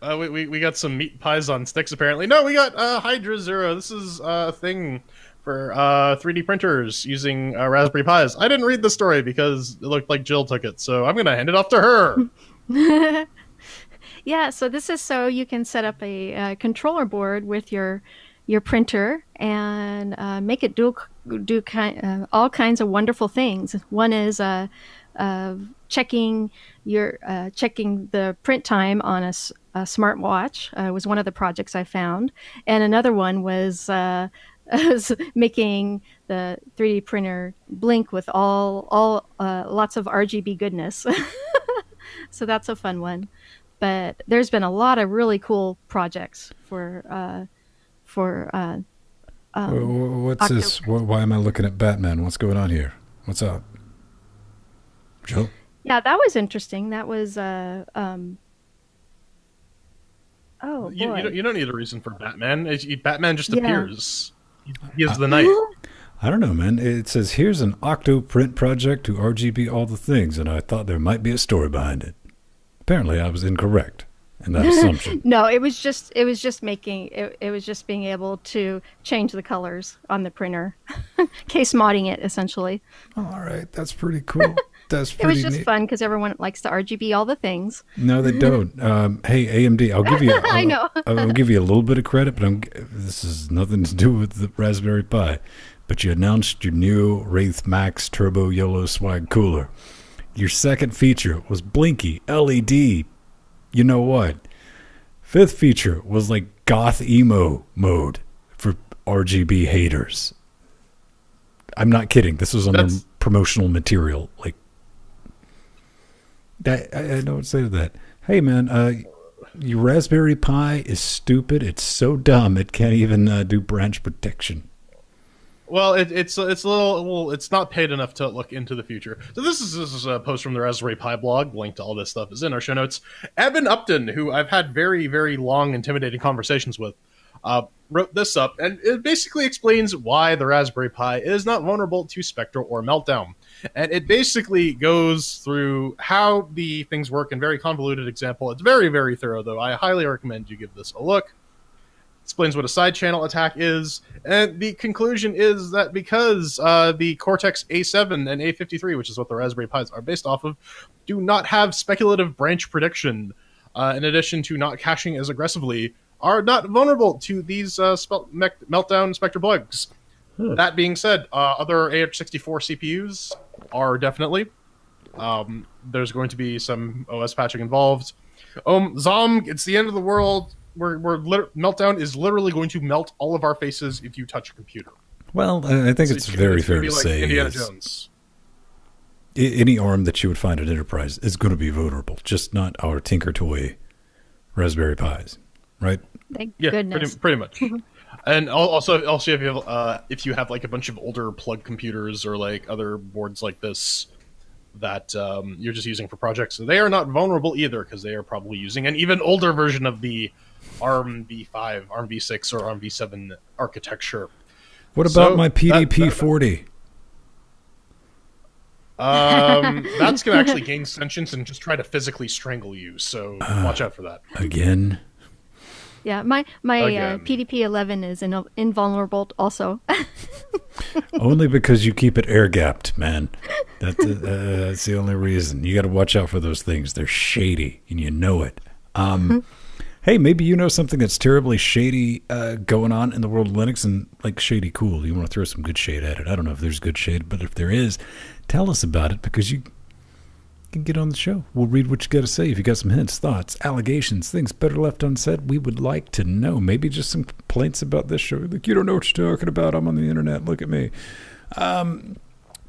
We got some meat pies on sticks, apparently. No, we got Hydra Zero. This is a thing for 3D printers using Raspberry Pis. I didn't read the story because it looked like Jill took it, so I'm going to hand it off to her. Yeah, so this is so you can set up a controller board with your printer and make it do all kinds of wonderful things. One is checking the print time on a smartwatch was one of the projects I found, and another one was making the 3D printer blink with all lots of RGB goodness. So that's a fun one. But there's been a lot of really cool projects for What's this? Why am I looking at Batman? What's going on here? What's up? Jill? Yeah, that was interesting. That was... Oh, boy. You don't need a reason for Batman. Batman just appears. He is the knight. I don't know, man. It says, here's an octoprint project to RGB all the things, and I thought there might be a story behind it. Apparently, I was incorrect in that assumption. No, it was just being able to change the colors on the printer, case modding it essentially. All right, that's pretty cool. That's pretty. It was just neat. Fun because everyone likes to RGB all the things. No, they don't. Hey, AMD, I'll give you. I know. I'll give you a little bit of credit, but this is nothing to do with the Raspberry Pi. But you announced your new Wraith Max Turbo Yellow Swag Cooler. Your second feature was blinky LED. You know what? Fifth feature was like goth emo mode for RGB haters. I'm not kidding. This was on their promotional material. Like that, I don't say to that. Hey man, your Raspberry Pi is stupid. It's so dumb. It can't even do branch protection. Well, it's a little, well, it's not paid enough to look into the future. So this is a post from the Raspberry Pi blog. Link to all this stuff is in our show notes. Evan Upton, who I've had very, very long, intimidating conversations with, wrote this up, and it basically explains why the Raspberry Pi is not vulnerable to Spectre or Meltdown. And it basically goes through how the things work in very convoluted example. It's very, very thorough, though. I highly recommend you give this a look. Explains what a side channel attack is, and the conclusion is that because the Cortex A7 and A53, which is what the Raspberry Pis are based off of, do not have speculative branch prediction, in addition to not caching as aggressively, are not vulnerable to these Meltdown Spectre bugs. Huh. That being said, other AH64 CPUs are definitely. There's going to be some OS patching involved. Zom, it's the end of the world. Meltdown is literally going to melt all of our faces if you touch a computer. Well, I think it's very fair to say Indiana Jones. Any ARM that you would find at Enterprise is going to be vulnerable, just not our Tinker Toy Raspberry Pis, right? Thank goodness. Pretty much. And also if you have like a bunch of older plug computers or like other boards like this that you're just using for projects, they are not vulnerable either because they are probably using an even older version of the ARM v5, ARM v6, or ARM v7 architecture. What about my PDP-40? That's going to actually gain sentience and just try to physically strangle you, so watch out for that. Again? Yeah, my PDP-11 is invulnerable also. Only because you keep it air-gapped, man. That's the only reason. You got to watch out for those things. They're shady, and you know it. Hey, maybe you know something that's terribly shady going on in the world of Linux and like shady cool. You want to throw some good shade at it. I don't know if there's good shade, but if there is, tell us about it because you can get on the show. We'll read what you got to say. If you got some hints, thoughts, allegations, things better left unsaid, we would like to know. Maybe just some complaints about this show. Like, you don't know what you're talking about. I'm on the internet. Look at me.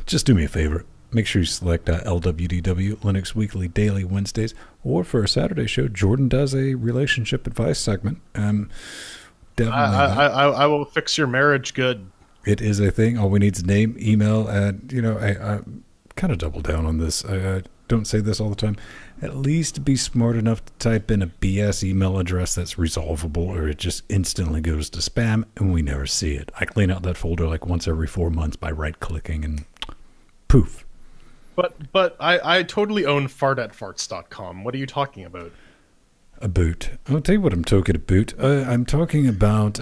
Just do me a favor. Make sure you select LWDW, Linux Weekly Daily Wednesdays, or for a Saturday show, Jordan does a relationship advice segment. I will fix your marriage good. It is a thing. All we need is name, email, and, you know, I kind of double down on this. I don't say this all the time. At least be smart enough to type in a BS email address that's resolvable, or it just instantly goes to spam, and we never see it. I clean out that folder like once every 4 months by right-clicking, and poof. But I totally own fartatfarts.com. What are you talking about? A boot. I'll tell you what I'm talking about. I'm talking about,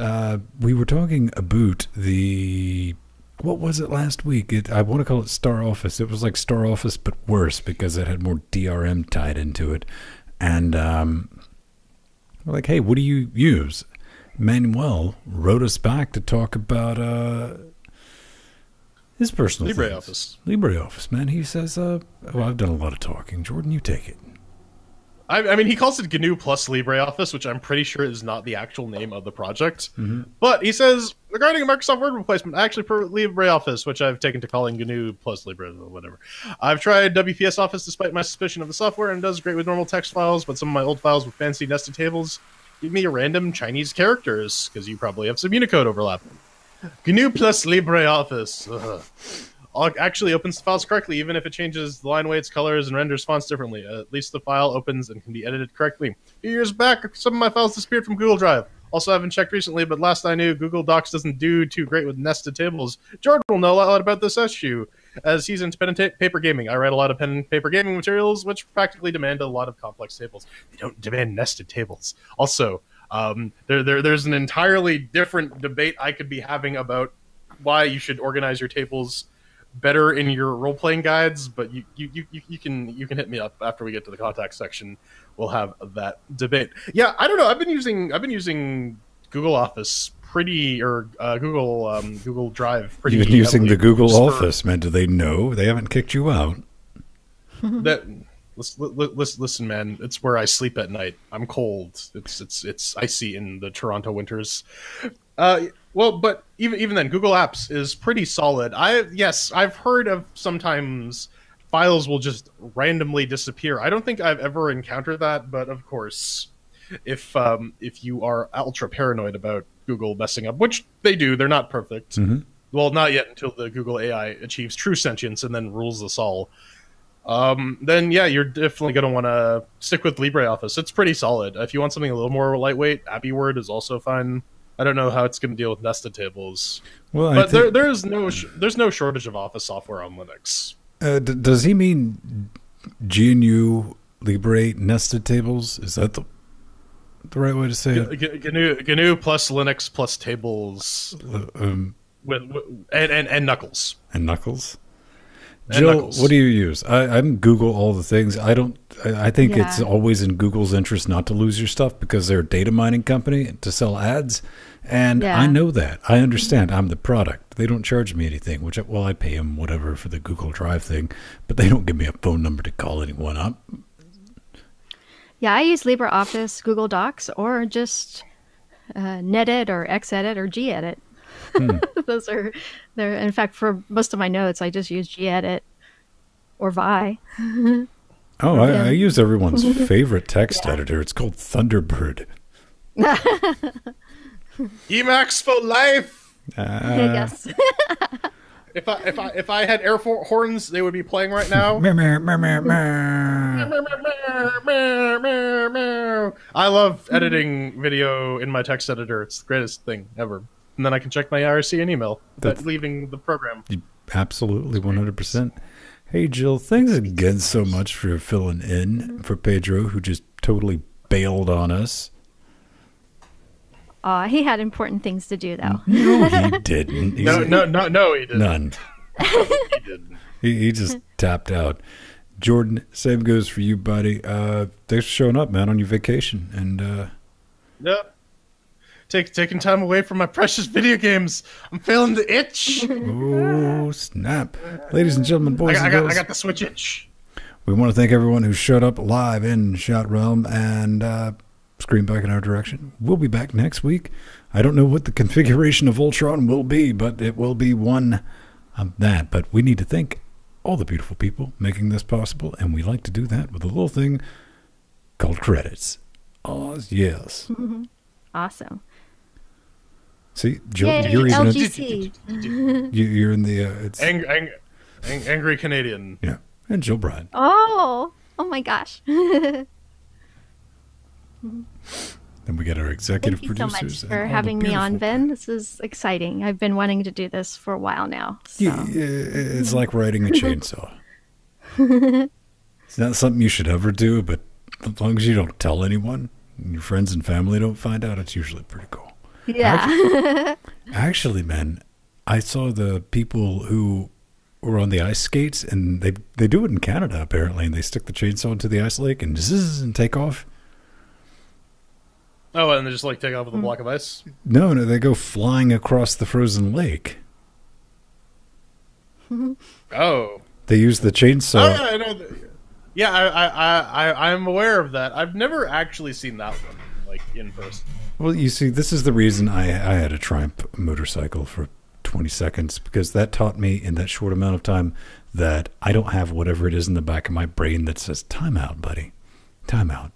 we were talking about the, what was it last week? I want to call it Star Office. It was like Star Office, but worse because it had more DRM tied into it. And we're like, hey, what do you use? Manuel wrote us back to talk about... his personal LibreOffice. LibreOffice, man. He says, well, I've done a lot of talking. Jordan, you take it. I mean, he calls it GNU plus LibreOffice, which I'm pretty sure is not the actual name of the project. Mm-hmm. But he says, regarding a Microsoft Word replacement, I actually prefer LibreOffice, which I've taken to calling GNU plus Libre or whatever. I've tried WPS Office despite my suspicion of the software, and it does great with normal text files, but some of my old files with fancy nested tables give me random Chinese characters, because you probably have some Unicode overlap. GNU plus LibreOffice. Actually opens the files correctly, even if it changes the line weights, colors, and renders fonts differently. At least the file opens and can be edited correctly. A few years back, some of my files disappeared from Google Drive. Also, I haven't checked recently, but last I knew, Google Docs doesn't do too great with nested tables. George will know a lot about this issue, as he's into pen and paper gaming. I write a lot of pen and paper gaming materials, which practically demand a lot of complex tables. They don't demand nested tables. Also, there's an entirely different debate I could be having about why you should organize your tables better in your role-playing guides, but you can hit me up after we get to the contact section. We'll have that debate. Yeah, I don't know. I've been using Google Office pretty, or Google Drive pretty. You've been using the Google Office, man. Do they know? They haven't kicked you out. Listen, man. It's where I sleep at night. I'm cold. It's icy in the Toronto winters. Well, but even then, Google Apps is pretty solid. I've heard of sometimes files will just randomly disappear. I don't think I've ever encountered that, but of course, if you are ultra paranoid about Google messing up, which they do, they're not perfect. Mm-hmm. Well, not yet until the Google AI achieves true sentience and then rules us all. Then yeah, you're definitely going to want to stick with LibreOffice. It's pretty solid. If you want something a little more lightweight, AppyWord is also fine. I don't know how it's going to deal with nested tables. Well, but there's no shortage of Office software on Linux. Does he mean GNU Libre nested tables? Is that the right way to say it? GNU plus Linux plus tables with Knuckles. And Knuckles. Jill, what do you use? I'm Google all the things. I think it's always in Google's interest not to lose your stuff because they're a data mining company to sell ads. And I know that. I understand. I'm the product. They don't charge me anything, which, well, I pay them whatever for the Google Drive thing, but they don't give me a phone number to call anyone up. Yeah, I use LibreOffice, Google Docs, or just NetEd or XEdit or GEdit. Those are there. In fact, for most of my notes, I just use Gedit or Vi. Oh, I use everyone's favorite text editor. It's called Thunderbird. Emacs for life. Yes. If I had air horns, they would be playing right now. I love editing video in my text editor. It's the greatest thing ever. And then I can check my IRC and email without leaving the program. Absolutely, 100%. Hey, Jill, thanks again so much for filling in for Pedro, who just totally bailed on us. Aw, he had important things to do, though. No, he didn't. No, he didn't. None. He didn't. He just tapped out. Jordan, same goes for you, buddy. Thanks for showing up, man, on your vacation. And yep. Taking time away from my precious video games. I'm feeling the itch. Oh, snap. Ladies and gentlemen, boys and girls. I got the Switch itch. We want to thank everyone who showed up live in Shot Realm and screamed back in our direction. We'll be back next week. I don't know what the configuration of Ultron will be, but it will be one of that. But we need to thank all the beautiful people making this possible, and we like to do that with a little thing called credits. Oh, yes. Mm-hmm. Awesome. See, Jill, you're even LGC. You're in the it's angry Canadian. Yeah, and Jill Bride. Oh my gosh! Then we got our executive producers. Thank you so much for having me on, Ben. This is exciting. I've been wanting to do this for a while now. So. Yeah, it's like riding a chainsaw. It's not something you should ever do, but as long as you don't tell anyone, and your friends and family don't find out, it's usually pretty cool. Yeah. Actually, man, I saw the people who were on the ice skates, and they do it in Canada, apparently, and they stick the chainsaw into the ice lake and zzz, and take off. Oh, and they just, like, take off with a block of ice? No, they go flying across the frozen lake. Oh. They use the chainsaw. Oh, yeah, I know. Yeah, I'm aware of that. I've never actually seen that one, like, in person. Well, you see, this is the reason I had a Triumph motorcycle for 20 seconds, because that taught me in that short amount of time that I don't have whatever it is in the back of my brain that says, time out, buddy. Time out.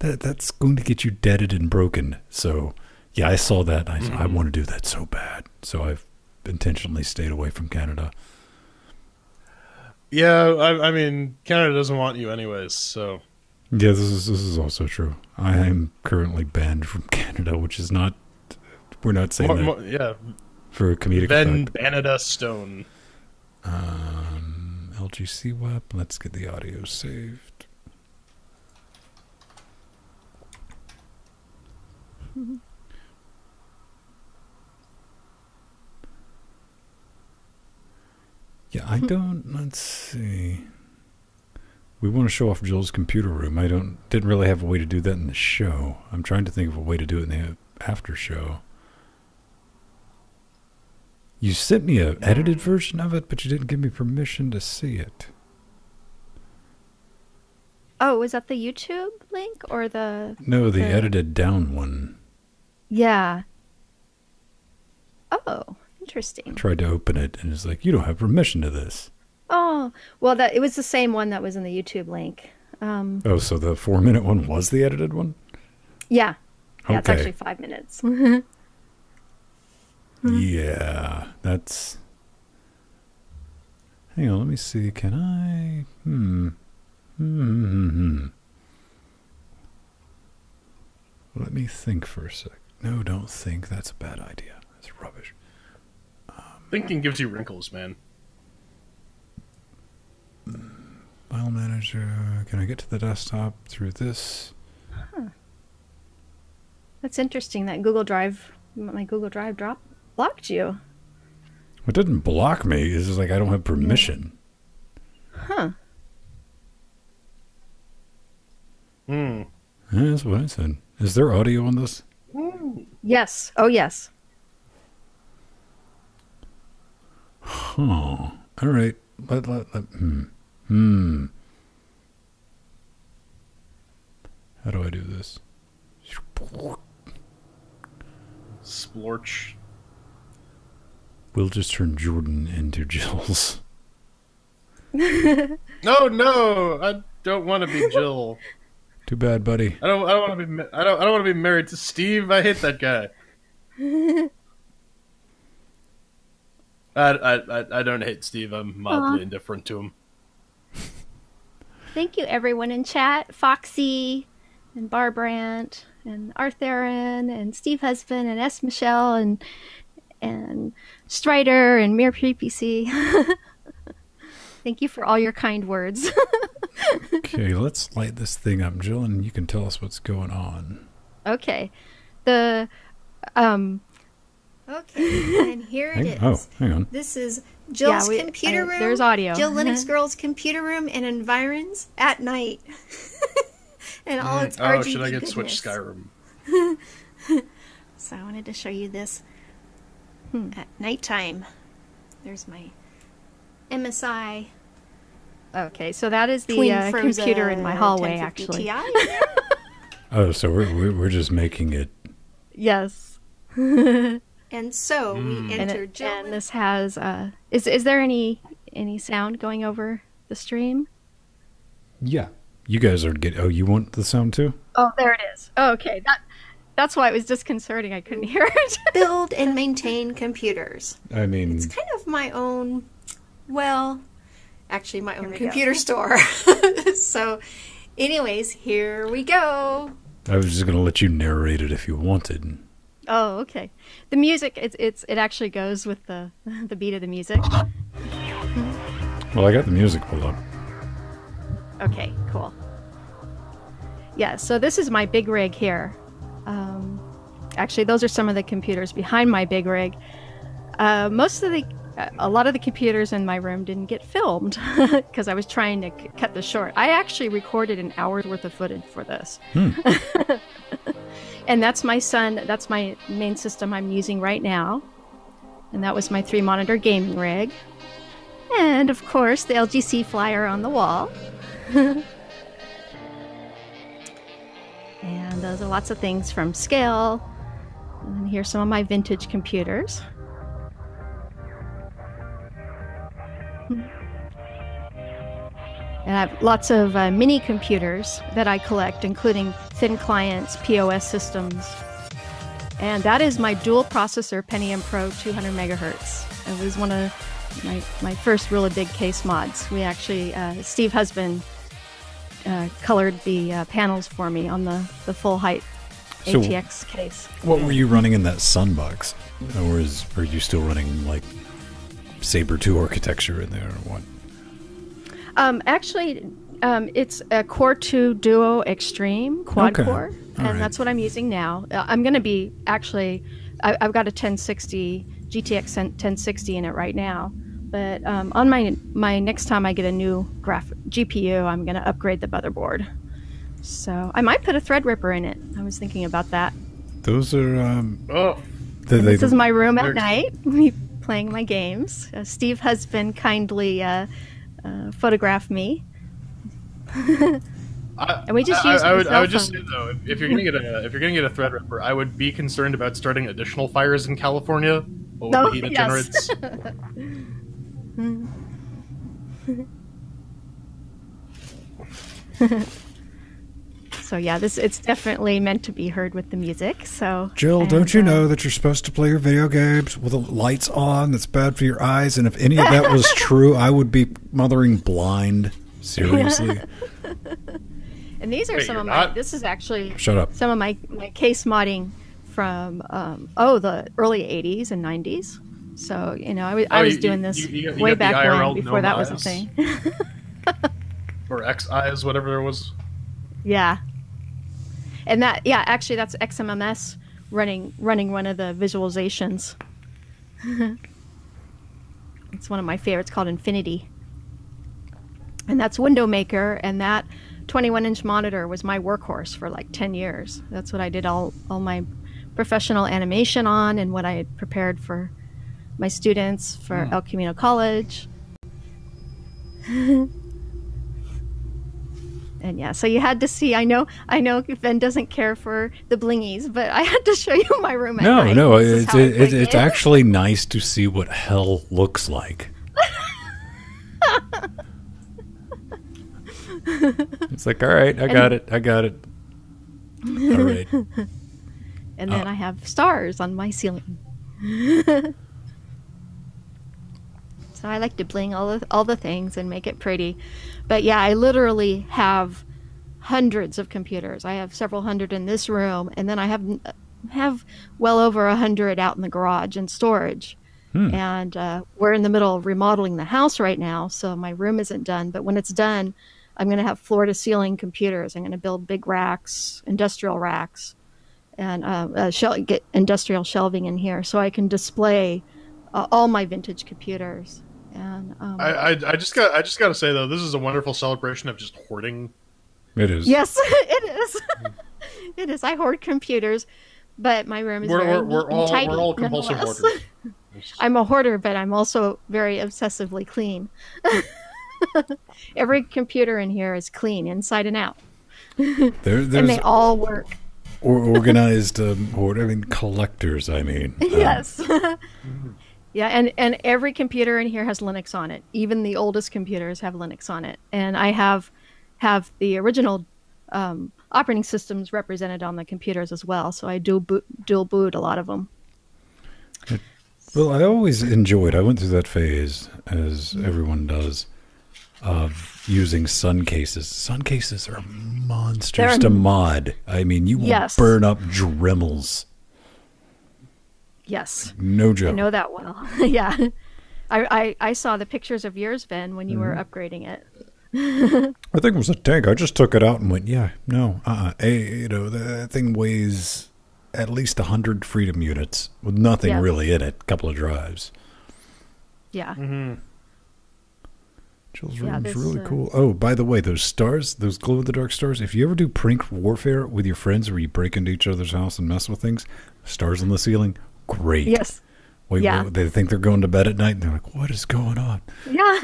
That's going to get you deaded and broken. So Yeah, I saw that. I want to do that so bad. So I've intentionally stayed away from Canada. Yeah, I mean, Canada doesn't want you anyways, so. Yeah, this is also true. I am currently banned from Canada, which is not, we're not saying that. Yeah. For comedic effect. Banada Stone. LGCWAP, let's get the audio saved. Yeah, I don't, let's see. We want to show off Jill's computer room. I didn't really have a way to do that in the show. I'm trying to think of a way to do it in the after show. You sent me an edited version of it, but you didn't give me permission to see it. Oh, was that the YouTube link or the... No, the edited down one. Yeah. Oh, interesting. I tried to open it, and it's like, you don't have permission to this. Oh, well, that it was the same one that was in the YouTube link. Oh, so the 4-minute one was the edited one? Yeah. Okay. Yeah, it's actually 5 minutes. Yeah, that's... Hang on, let me see. Can I... Let me think for a sec. No, don't think. That's a bad idea. That's rubbish. Thinking gives you wrinkles, man. File manager. Can I get to the desktop through this? Huh. That's interesting that Google Drive... My Google Drive blocked you. It didn't block me. It's just like I don't have permission. Huh. Hmm. Yeah, that's what I said. Is there audio on this? Yes. Oh, yes. Huh. All right. How do I do this? Splorch. We'll just turn Jordan into Jill's. No, I don't want to be Jill. Too bad, buddy. I don't want to be. I don't want to be married to Steve. I hate that guy. I don't hate Steve. I'm mildly indifferent to him. Thank you, everyone in chat. Foxy and Barbrandt and Arthurin and Steve Husband and S. Michelle and Strider and Mirror PPC. Thank you for all your kind words. Okay, let's light this thing up, Jill, and you can tell us what's going on. Okay. Okay, and here it is. Oh, hang on. This is Jill's computer room. There's audio. Jill Linux Girl's computer room and environs at night. And all its RGB goodness. Should I get Switch Skyrim? So I wanted to show you this at nighttime. There's my MSI. Okay, so that is the computer in my hallway, actually. Oh, so we're just making it. Yes. And so we enter Jill. And this has is there any sound going over the stream? Yeah. You guys are getting... Oh, you want the sound too? Oh, there it is. Oh, okay. That's why it was disconcerting. I couldn't hear it. Build and maintain computers. I mean... It's kind of my own... Well, actually my own computer store. So, anyways, here we go. I was just going to let you narrate it if you wanted. Oh, okay. The music, it actually goes with the beat of the music. Well, I got the music pulled up. Okay, cool. Yeah, so this is my big rig here. Actually, those are some of the computers behind my big rig. A lot of the computers in my room didn't get filmed because I was trying to cut this short. I actually recorded an hour's worth of footage for this. And that's my son. That's my main system I'm using right now. And that was my 3-monitor gaming rig. And of course, the LGC flyer on the wall. And those are lots of things from Scale. And here's some of my vintage computers. And I have lots of mini computers that I collect, including thin clients, POS systems, And that is my dual processor Pentium Pro 200 megahertz. It was one of my first really big case mods. We actually, Steve Husband colored the panels for me on the full height ATX case. What were you running in that Sunbox? Or are you still running like Sabre 2 architecture in there or what? Actually, it's a Core 2 Duo Extreme quad core, and that's what I'm using now. I'm going to be actually, I've got a 1060 GTX 1060 in it right now, but on my next time I get a new GPU, I'm going to upgrade the motherboard. So I might put a Threadripper in it. I was thinking about that. Those are this is my room at night, me playing my games. Steve Husband kindly photographed me. And we just I would just say though, if you're gonna get a Threadripper, I would be concerned about starting additional fires in California. Oh, heat it generates. So yeah, it's definitely meant to be heard with the music. So Jill, don't you know that you're supposed to play your video games with the lights on? That's bad for your eyes. And if any of that was true, I would be mothering blind. Seriously. And these are this is actually some of my case modding from the early 80s and 90s. So you know, I was doing this way back when, before that was a thing. Or XIs, whatever there was. Yeah. And that, yeah, actually, that's XMMS running one of the visualizations. It's one of my favorites, called Infinity. And that's Window Maker, and that 21-inch monitor was my workhorse for like 10 years. That's what I did all my professional animation on, and what I had prepared for my students for El Camino College. And yeah, so you had to see. I know Ben doesn't care for the blingies, but I had to show you my room at night. No, it's actually nice to see what hell looks like. It's like, all right, I got it. All right. And then I have stars on my ceiling. So I like to bling all the things and make it pretty. But yeah, I literally have hundreds of computers. I have several hundred in this room, and then I have well over 100 out in the garage in storage. And we're in the middle of remodeling the house right now, so my room isn't done. But when it's done, I'm going to have floor-to-ceiling computers. I'm going to build big racks, industrial racks, and get industrial shelving in here so I can display all my vintage computers. And I just got to say though, this is a wonderful celebration of just hoarding. It is. Yes, it is. It is. I hoard computers, but my room is very tidy. We're all compulsive hoarders. I'm a hoarder, but I'm also very obsessively clean. Every computer in here is clean inside and out. And they all work. Or organized hoarder, I mean collectors, I mean. Yes. Yeah, and every computer in here has Linux on it. Even the oldest computers have Linux on it. And I have the original operating systems represented on the computers as well, so I dual boot a lot of them. Well, I always enjoyed, I went through that phase, as everyone does, of using sun cases. Sun cases are monsters to mod. I mean, you will burn up Dremels. Yes. No joke. I know that well. Yeah. I saw the pictures of yours, Ben, when you were upgrading it. I think it was a tank. I just took it out and went, yeah, no, you know, that thing weighs at least 100 freedom units with nothing really in it, a couple of drives. Yeah. Mm-hmm. Jill's room's really cool. Oh, by the way, those stars, those glow-in-the-dark stars, if you ever do prank warfare with your friends where you break into each other's house and mess with things, stars on the ceiling, great. Yes. Wait, they think they're going to bed at night, and they're like, what is going on? Yeah.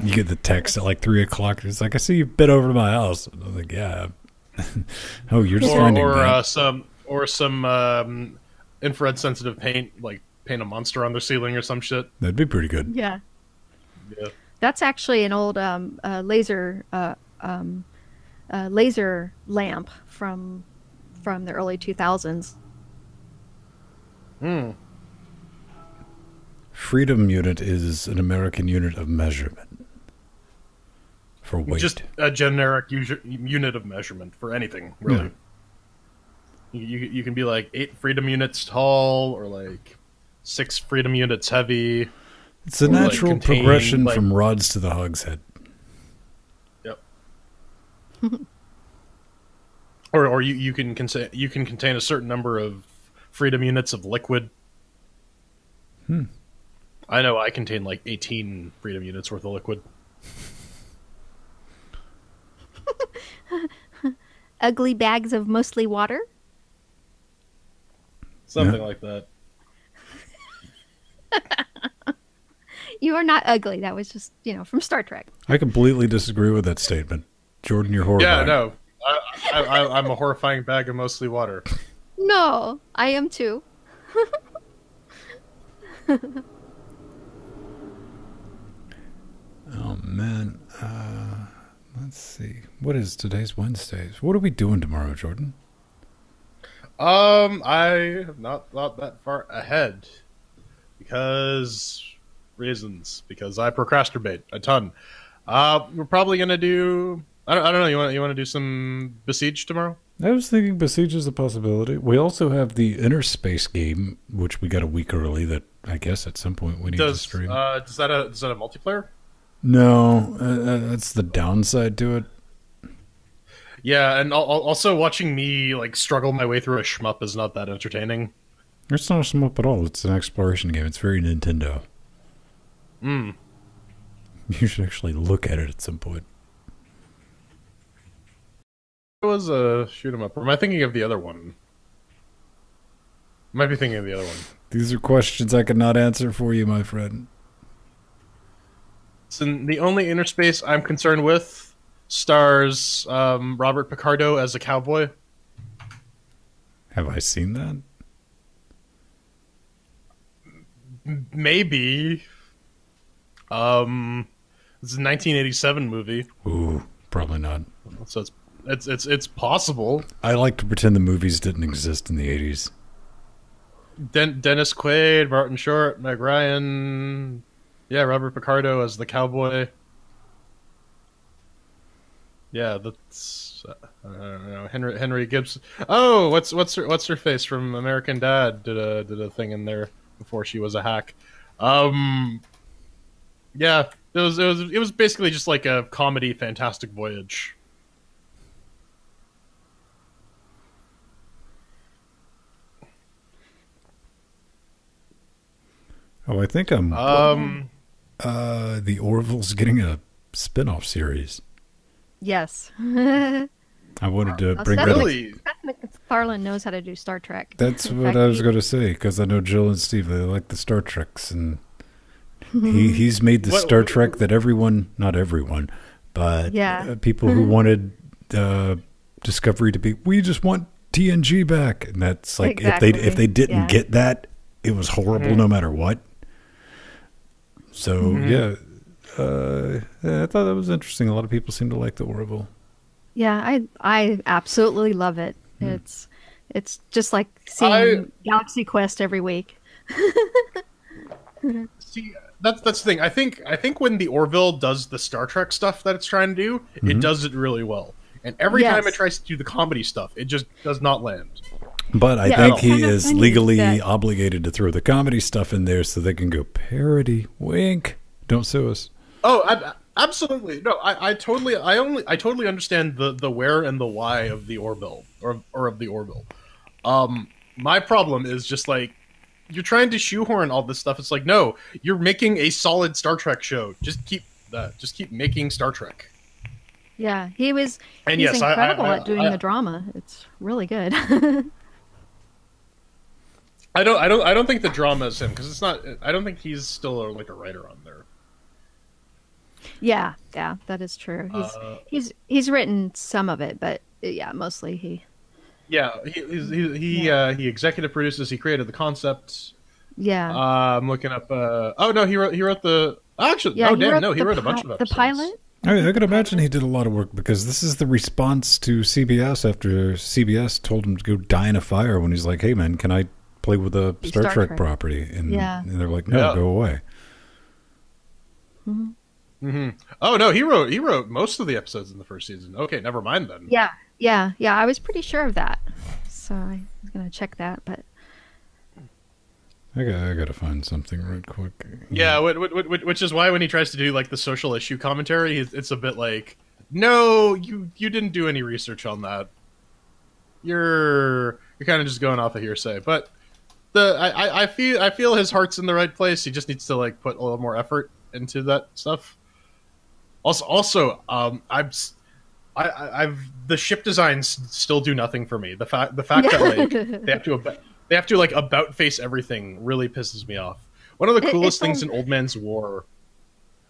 You get the text at like 3 o'clock. It's like, I see you've been over to my house. And I'm like, yeah. Oh, you're just finding that. Or some infrared-sensitive paint, like paint a monster on their ceiling or some shit. That'd be pretty good. Yeah. Yeah. That's actually an old laser lamp from the early 2000s. Freedom unit is an American unit of measurement for weight. Just a generic unit of measurement for anything, really. Yeah. You can be like 8 freedom units tall, or like 6 freedom units heavy. It's a natural like progression from rods to the hogshead. Yep. Or you can contain a certain number of freedom units of liquid. I know I contain like 18 freedom units worth of liquid. Ugly bags of mostly water? Something like that. You are not ugly. That was just, you know, from Star Trek. I completely disagree with that statement. Jordan, you're horrifying. Yeah, no. I'm a horrifying bag of mostly water. No, I am too. Oh man, let's see. What is today's Wednesdays? What are we doing tomorrow, Jordan? I have not thought that far ahead because reasons. Because I procrastinate a ton. We're probably gonna do. I don't know. You want to do some Besieged tomorrow? I was thinking Besiege is a possibility. We also have the Inner Space game, which we got a week early. That I guess at some point we need to stream. Is that a multiplayer? No, that's the downside to it. Yeah, and also watching me like struggle my way through a shmup is not that entertaining. It's not a shmup at all. It's an exploration game. It's very Nintendo. You should actually look at it at some point. Was a shoot 'em up, or am I thinking of the other one? Might be thinking of the other one. These are questions I could not answer for you, my friend. So the only Inner Space I'm concerned with stars Robert Picardo as a cowboy. Have I seen that? Maybe. It's a 1987 movie. Ooh, probably not. So it's possible. I like to pretend the movies didn't exist in the 80s. Dennis Quaid, Martin Short, Meg Ryan, yeah, Robert Picardo as the cowboy. Yeah, that's I don't know, Henry Gibson. Oh, what's her face from American Dad did a thing in there before she was a hack. Yeah, it was basically just like a comedy Fantastic Voyage. Oh, I think I'm... The Orville's getting a spin-off series. Yes. I wanted to bring that up. McFarlane knows how to do Star Trek. That's what I was going to say, because I know Jill and Steve, they like the Star Treks, and he's made the Star Trek that everyone, not everyone, but people who wanted Discovery to be, we just want TNG back. And that's like, exactly. if they didn't get that, it was horrible no matter what. So, yeah, I thought that was interesting. A lot of people seem to like the Orville. Yeah, I absolutely love it. It's just like seeing Galaxy Quest every week. See, that's the thing. I think when the Orville does the Star Trek stuff that it's trying to do, it does it really well. And every time it tries to do the comedy stuff, it just does not land. But I think he is legally obligated to throw the comedy stuff in there so they can go parody. Wink. Don't sue us. Oh, absolutely. No, I totally understand the where and the why of the Orville or of the Orville. My problem is just like you're trying to shoehorn all this stuff. It's like, no, you're making a solid Star Trek show. Just keep that. Just keep making Star Trek. Yeah, he's incredible at doing the drama. It's really good. I don't think the drama is him because it's not. I don't think he's still like a writer on there. Yeah, that is true. He's written some of it, but yeah, mostly he. Yeah, he executive produces. He created the concept. Yeah, I'm looking up. Oh no, he wrote the actually. Yeah, oh damn, no, he wrote a bunch of episodes. The pilot. I could imagine he did a lot of work because this is the response to CBS after CBS told him to go die in a fire when he's like, hey, man, can I play with a Star Trek property. And, and they're like, no, go away. Mm-hmm. Mm-hmm. Oh, no, he wrote most of the episodes in the first season. Okay, never mind then. Yeah. I was pretty sure of that. So I was going to check that, but... I gotta find something right quick. Yeah, which is why when he tries to do like the social issue commentary, it's a bit like, no, you didn't do any research on that. You're kind of just going off of hearsay. But I feel his heart's in the right place. He just needs to like put a little more effort into that stuff. Also, I've the ship designs still do nothing for me. The fact that like they have to. They have to, like, about-face everything really pisses me off. One of the coolest things in Old Man's War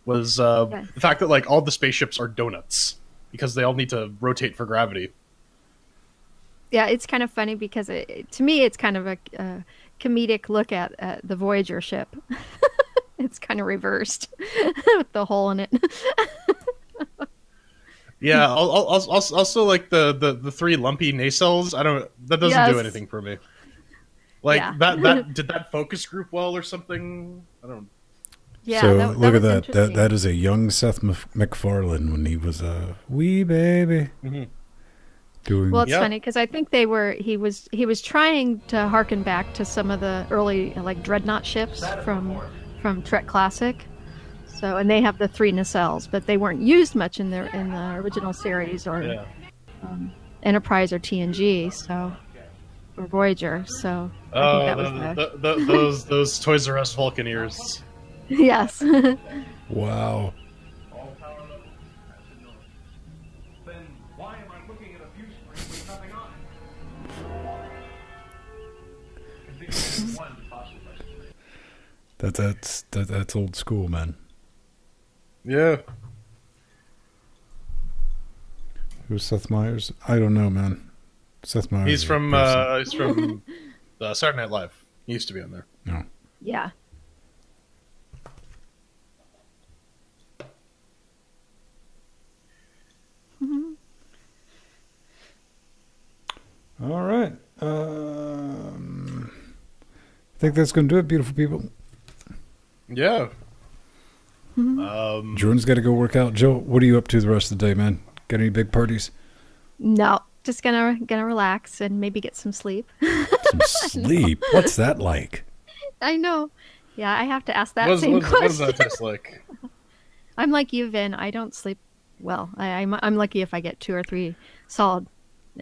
was the fact that, like, all the spaceships are donuts because they all need to rotate for gravity. Yeah, it's kind of funny because, to me, it's kind of a comedic look at the Voyager ship. It's kind of reversed with the hole in it. Yeah, also, like, the three lumpy nacelles, that doesn't do anything for me. Like that did that focus group well or something? I don't. Yeah. So that look at that. That is a young Seth MacFarlane when he was a wee baby. Mm-hmm. Doing well. It's funny because I think they were. He was trying to harken back to some of the early like dreadnought ships from Trek Classic. So and they have the three nacelles, but they weren't used much in the original series or Enterprise or TNG. So. Or Voyager, so I think that was those Toys R Us Vulcaneers. Yes. Wow. That's old school, man. Yeah. Who's Seth Meyers? I don't know, man. Seth Meyers. He's from Saturday Night Live. He used to be on there. No. Yeah. Mm-hmm. All right. I think that's going to do it, beautiful people. Yeah. Mm-hmm. Jordan's got to go work out. Joe, what are you up to the rest of the day, man? Got any big parties? No. Just gonna relax and maybe get some sleep. Some sleep? What's that like? I know. Yeah, I have to ask that same question. What does that taste like? I'm like you, Vin. I don't sleep well. I'm lucky if I get 2 or 3 solid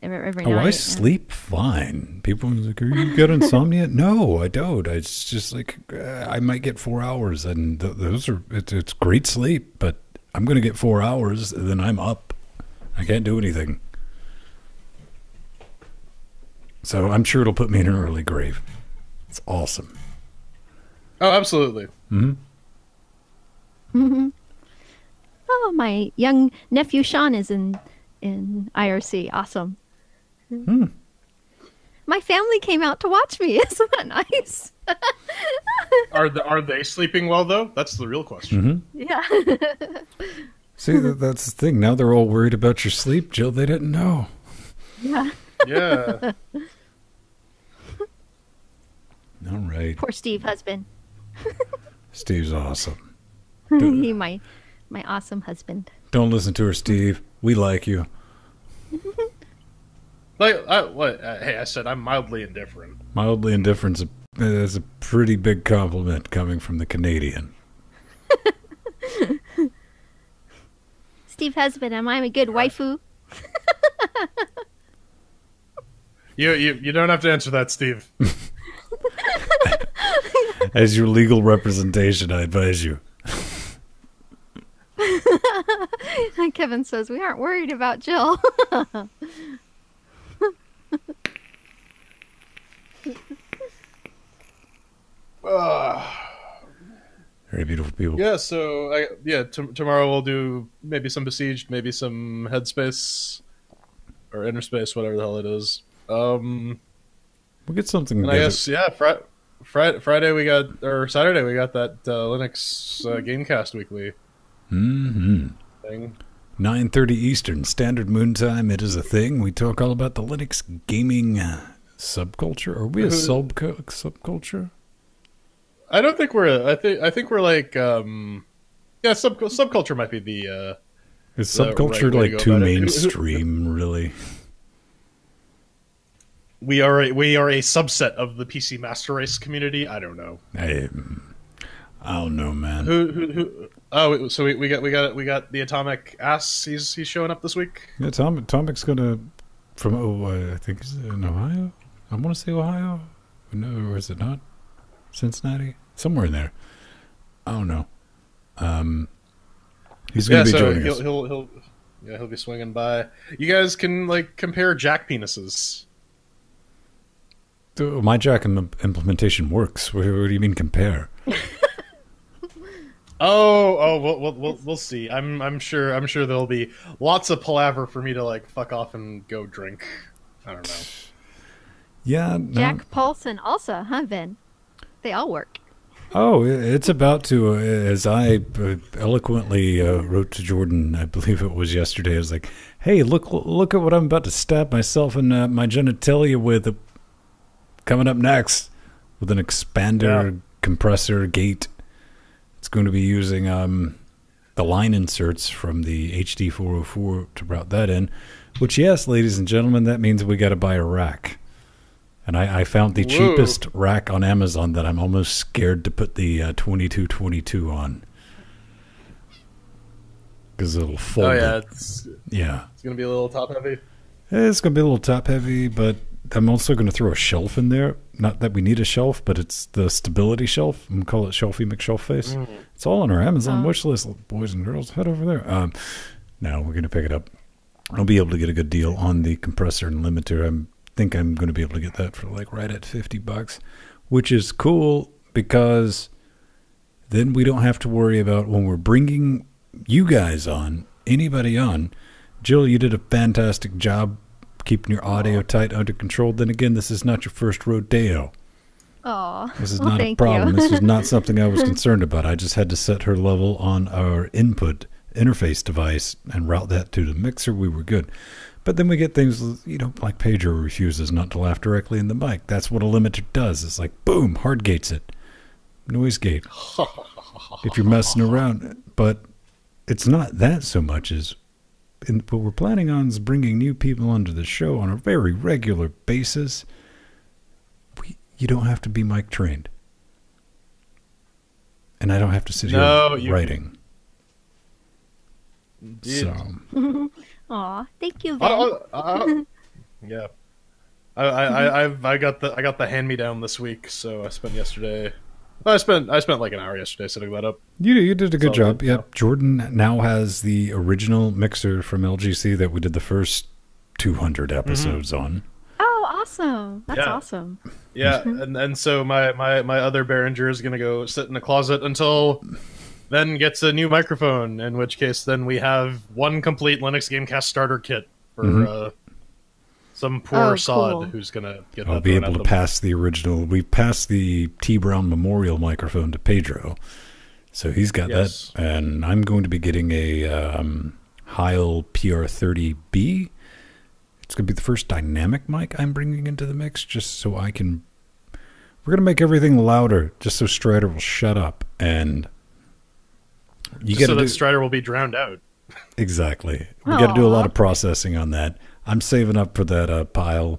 every night. Oh, I sleep fine. People are like, "Are you got insomnia?" No, I don't. It's just like I might get 4 hours, and those are it's great sleep. But I'm gonna get 4 hours, and then I'm up. I can't do anything. So I'm sure it'll put me in an early grave. It's awesome. Oh, absolutely. Mm-hmm. Mm-hmm. Oh, my young nephew Sean is in IRC. Awesome. Mm. My family came out to watch me. Isn't that nice? Are they sleeping well though? That's the real question. Mm-hmm. Yeah. See, that's the thing. Now they're all worried about your sleep, Jill. They didn't know. Yeah. Yeah. All right. Poor Steve, husband. Steve's awesome. He my awesome husband. Don't listen to her, Steve. We like you. Hey, I said I'm mildly indifferent. Mildly indifferent is a pretty big compliment coming from the Canadian. Steve, husband, am I a good waifu? You don't have to answer that, Steve. As your legal representation, I advise you. Kevin says we aren't worried about Jill. Very beautiful people. Yeah. So tomorrow we'll do maybe some Besieged, maybe some Headspace or Inner Space, whatever the hell it is. We'll get something. I guess Friday we got, or Saturday we got that Linux Gamecast Weekly thing. 9:30 Eastern Standard Moon Time. It is a thing. We talk all about the Linux gaming subculture? Are we a subculture? I don't think we're a, I think we're like yeah, subculture might be the is subculture right like too mainstream really? We are a subset of the PC master race community. I don't know. I don't know, man. Who? Oh, so we got the Atomic Ass. He's showing up this week. Yeah, Atomic's gonna from I think it's in Ohio. I want to say Ohio. No, or is it not? Cincinnati, somewhere in there. I don't know. He's gonna be joining us. He'll be swinging by. You guys can like compare jack penises. My jack implementation works. What do you mean compare? We'll see. I'm sure there'll be lots of palaver for me to like fuck off and go drink. I don't know. Yeah. No. Jack Paulson also, huh, Vin? They all work. Oh, it's about to. As I eloquently wrote to Jordan, I believe it was yesterday. I was like, "Hey, look at what I'm about to stab myself in my genitalia with." Coming up next with an expander compressor gate. It's going to be using the line inserts from the HD404 to route that in, which, yes, ladies and gentlemen, that means we got to buy a rack. And I found the cheapest rack on Amazon that I'm almost scared to put the 2222 on. Because it'll fold. Oh, yeah. It's going to be a little top-heavy. It's going to be a little top-heavy, but I'm also going to throw a shelf in there. Not that we need a shelf, but it's the stability shelf. I'm going to call it Shelfie McShelfface. Mm-hmm. It's all on our Amazon wish list. Boys and girls, head over there. No, we're going to pick it up. I'll be able to get a good deal on the compressor and limiter. I think I'm going to be able to get that for like right at $50, which is cool because then we don't have to worry about when we're bringing you guys on, anybody on. Jill, you did a fantastic job keeping your audio tight under control. Then again, this is not your first rodeo. Oh, this is not a problem. This is not something I was concerned about. I just had to set her level on our input interface device and route that to the mixer. We were good. But then we get things, you know, like Pedro refuses not to laugh directly in the mic. That's what a limiter does. It's like, boom, hard gates it. Noise gate. If you're messing around. But it's not that so much as what we're planning on is bringing new people onto the show on a very regular basis. You don't have to be mic trained. And I don't have to sit here writing. So. Aw, thank you, Vin. Yeah. I got the hand-me-down this week, so I spent yesterday. I spent like an hour yesterday setting that up. You did a good job. Yep. Yeah. Jordan now has the original mixer from LGC that we did the first 200 episodes on. Oh, awesome! That's awesome. Yeah, and so my other Behringer is gonna go sit in a closet until then gets a new microphone. In which case, then we have one complete Linux Gamecast starter kit for some poor sod who's gonna get. I'll be able to pass the original. We passed the T. Brown Memorial microphone to Pedro, so he's got that. And I'm going to be getting a Heil PR30B. It's going to be the first dynamic mic I'm bringing into the mix, just so I can. We're going to make everything louder, just so Strider will shut up and. So that Strider will be drowned out. Exactly. We got to do a lot of processing on that. I'm saving up for that pile,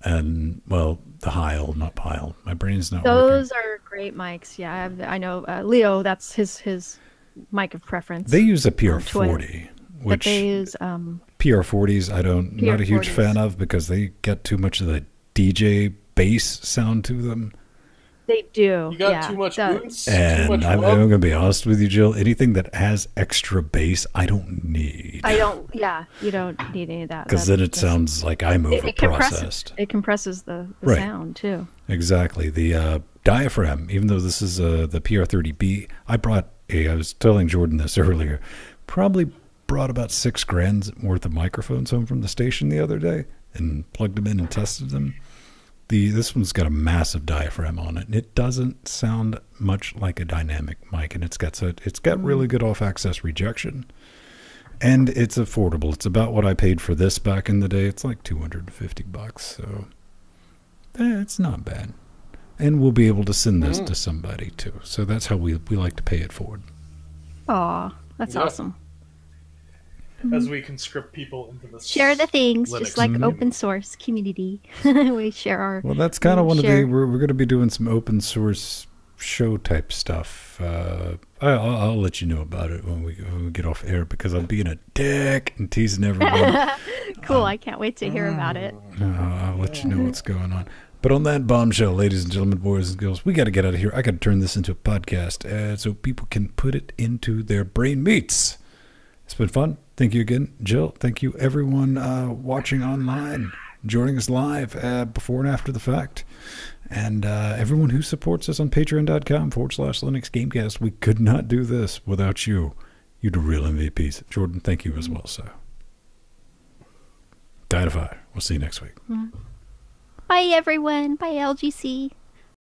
and the Heil, not pile. My brain's not. Those working. Are great mics. Yeah, I know Leo. That's his mic of preference. They use a PR40, which they use PR40s. Not a huge fan of because they get too much of the DJ bass sound to them. They do. You got too much boots. And I'm going to be honest with you, Jill. Anything that has extra bass, I don't need. You don't need any of that. Because then it sounds like I'm overprocessed. It compresses the sound, too. Exactly. The diaphragm, even though this is the PR30B, I was telling Jordan this earlier, probably brought about $6 grand worth of microphones home from the station the other day and plugged them in and tested them. This one's got a massive diaphragm on it, and it doesn't sound much like a dynamic mic, and it's got really good off-axis rejection, and it's affordable. It's about what I paid for this back in the day. It's like $250, so That's not bad. And we'll be able to send this to somebody too. So that's how we like to pay it forward. Aw, that's awesome. As we conscript people into this. Share the things, Linux just like open source community. We share our... Well, that's kind of one of the... We're going to be doing some open source show type stuff. I'll let you know about it when we get off air, because I'm being a dick and teasing everyone. Cool, I can't wait to hear about it. I'll let you know what's going on. But on that bombshell, ladies and gentlemen, boys and girls, we got to get out of here. I got to turn this into a podcast so people can put it into their brain meats. It's been fun. Thank you again, Jill. Thank you, everyone watching online, joining us live before and after the fact. And everyone who supports us on patreon.com/Linux Gamecast. We could not do this without you. You're the real MVPs. Jordan, thank you as well. So, die to fire. We'll see you next week. Bye, everyone. Bye, LGC.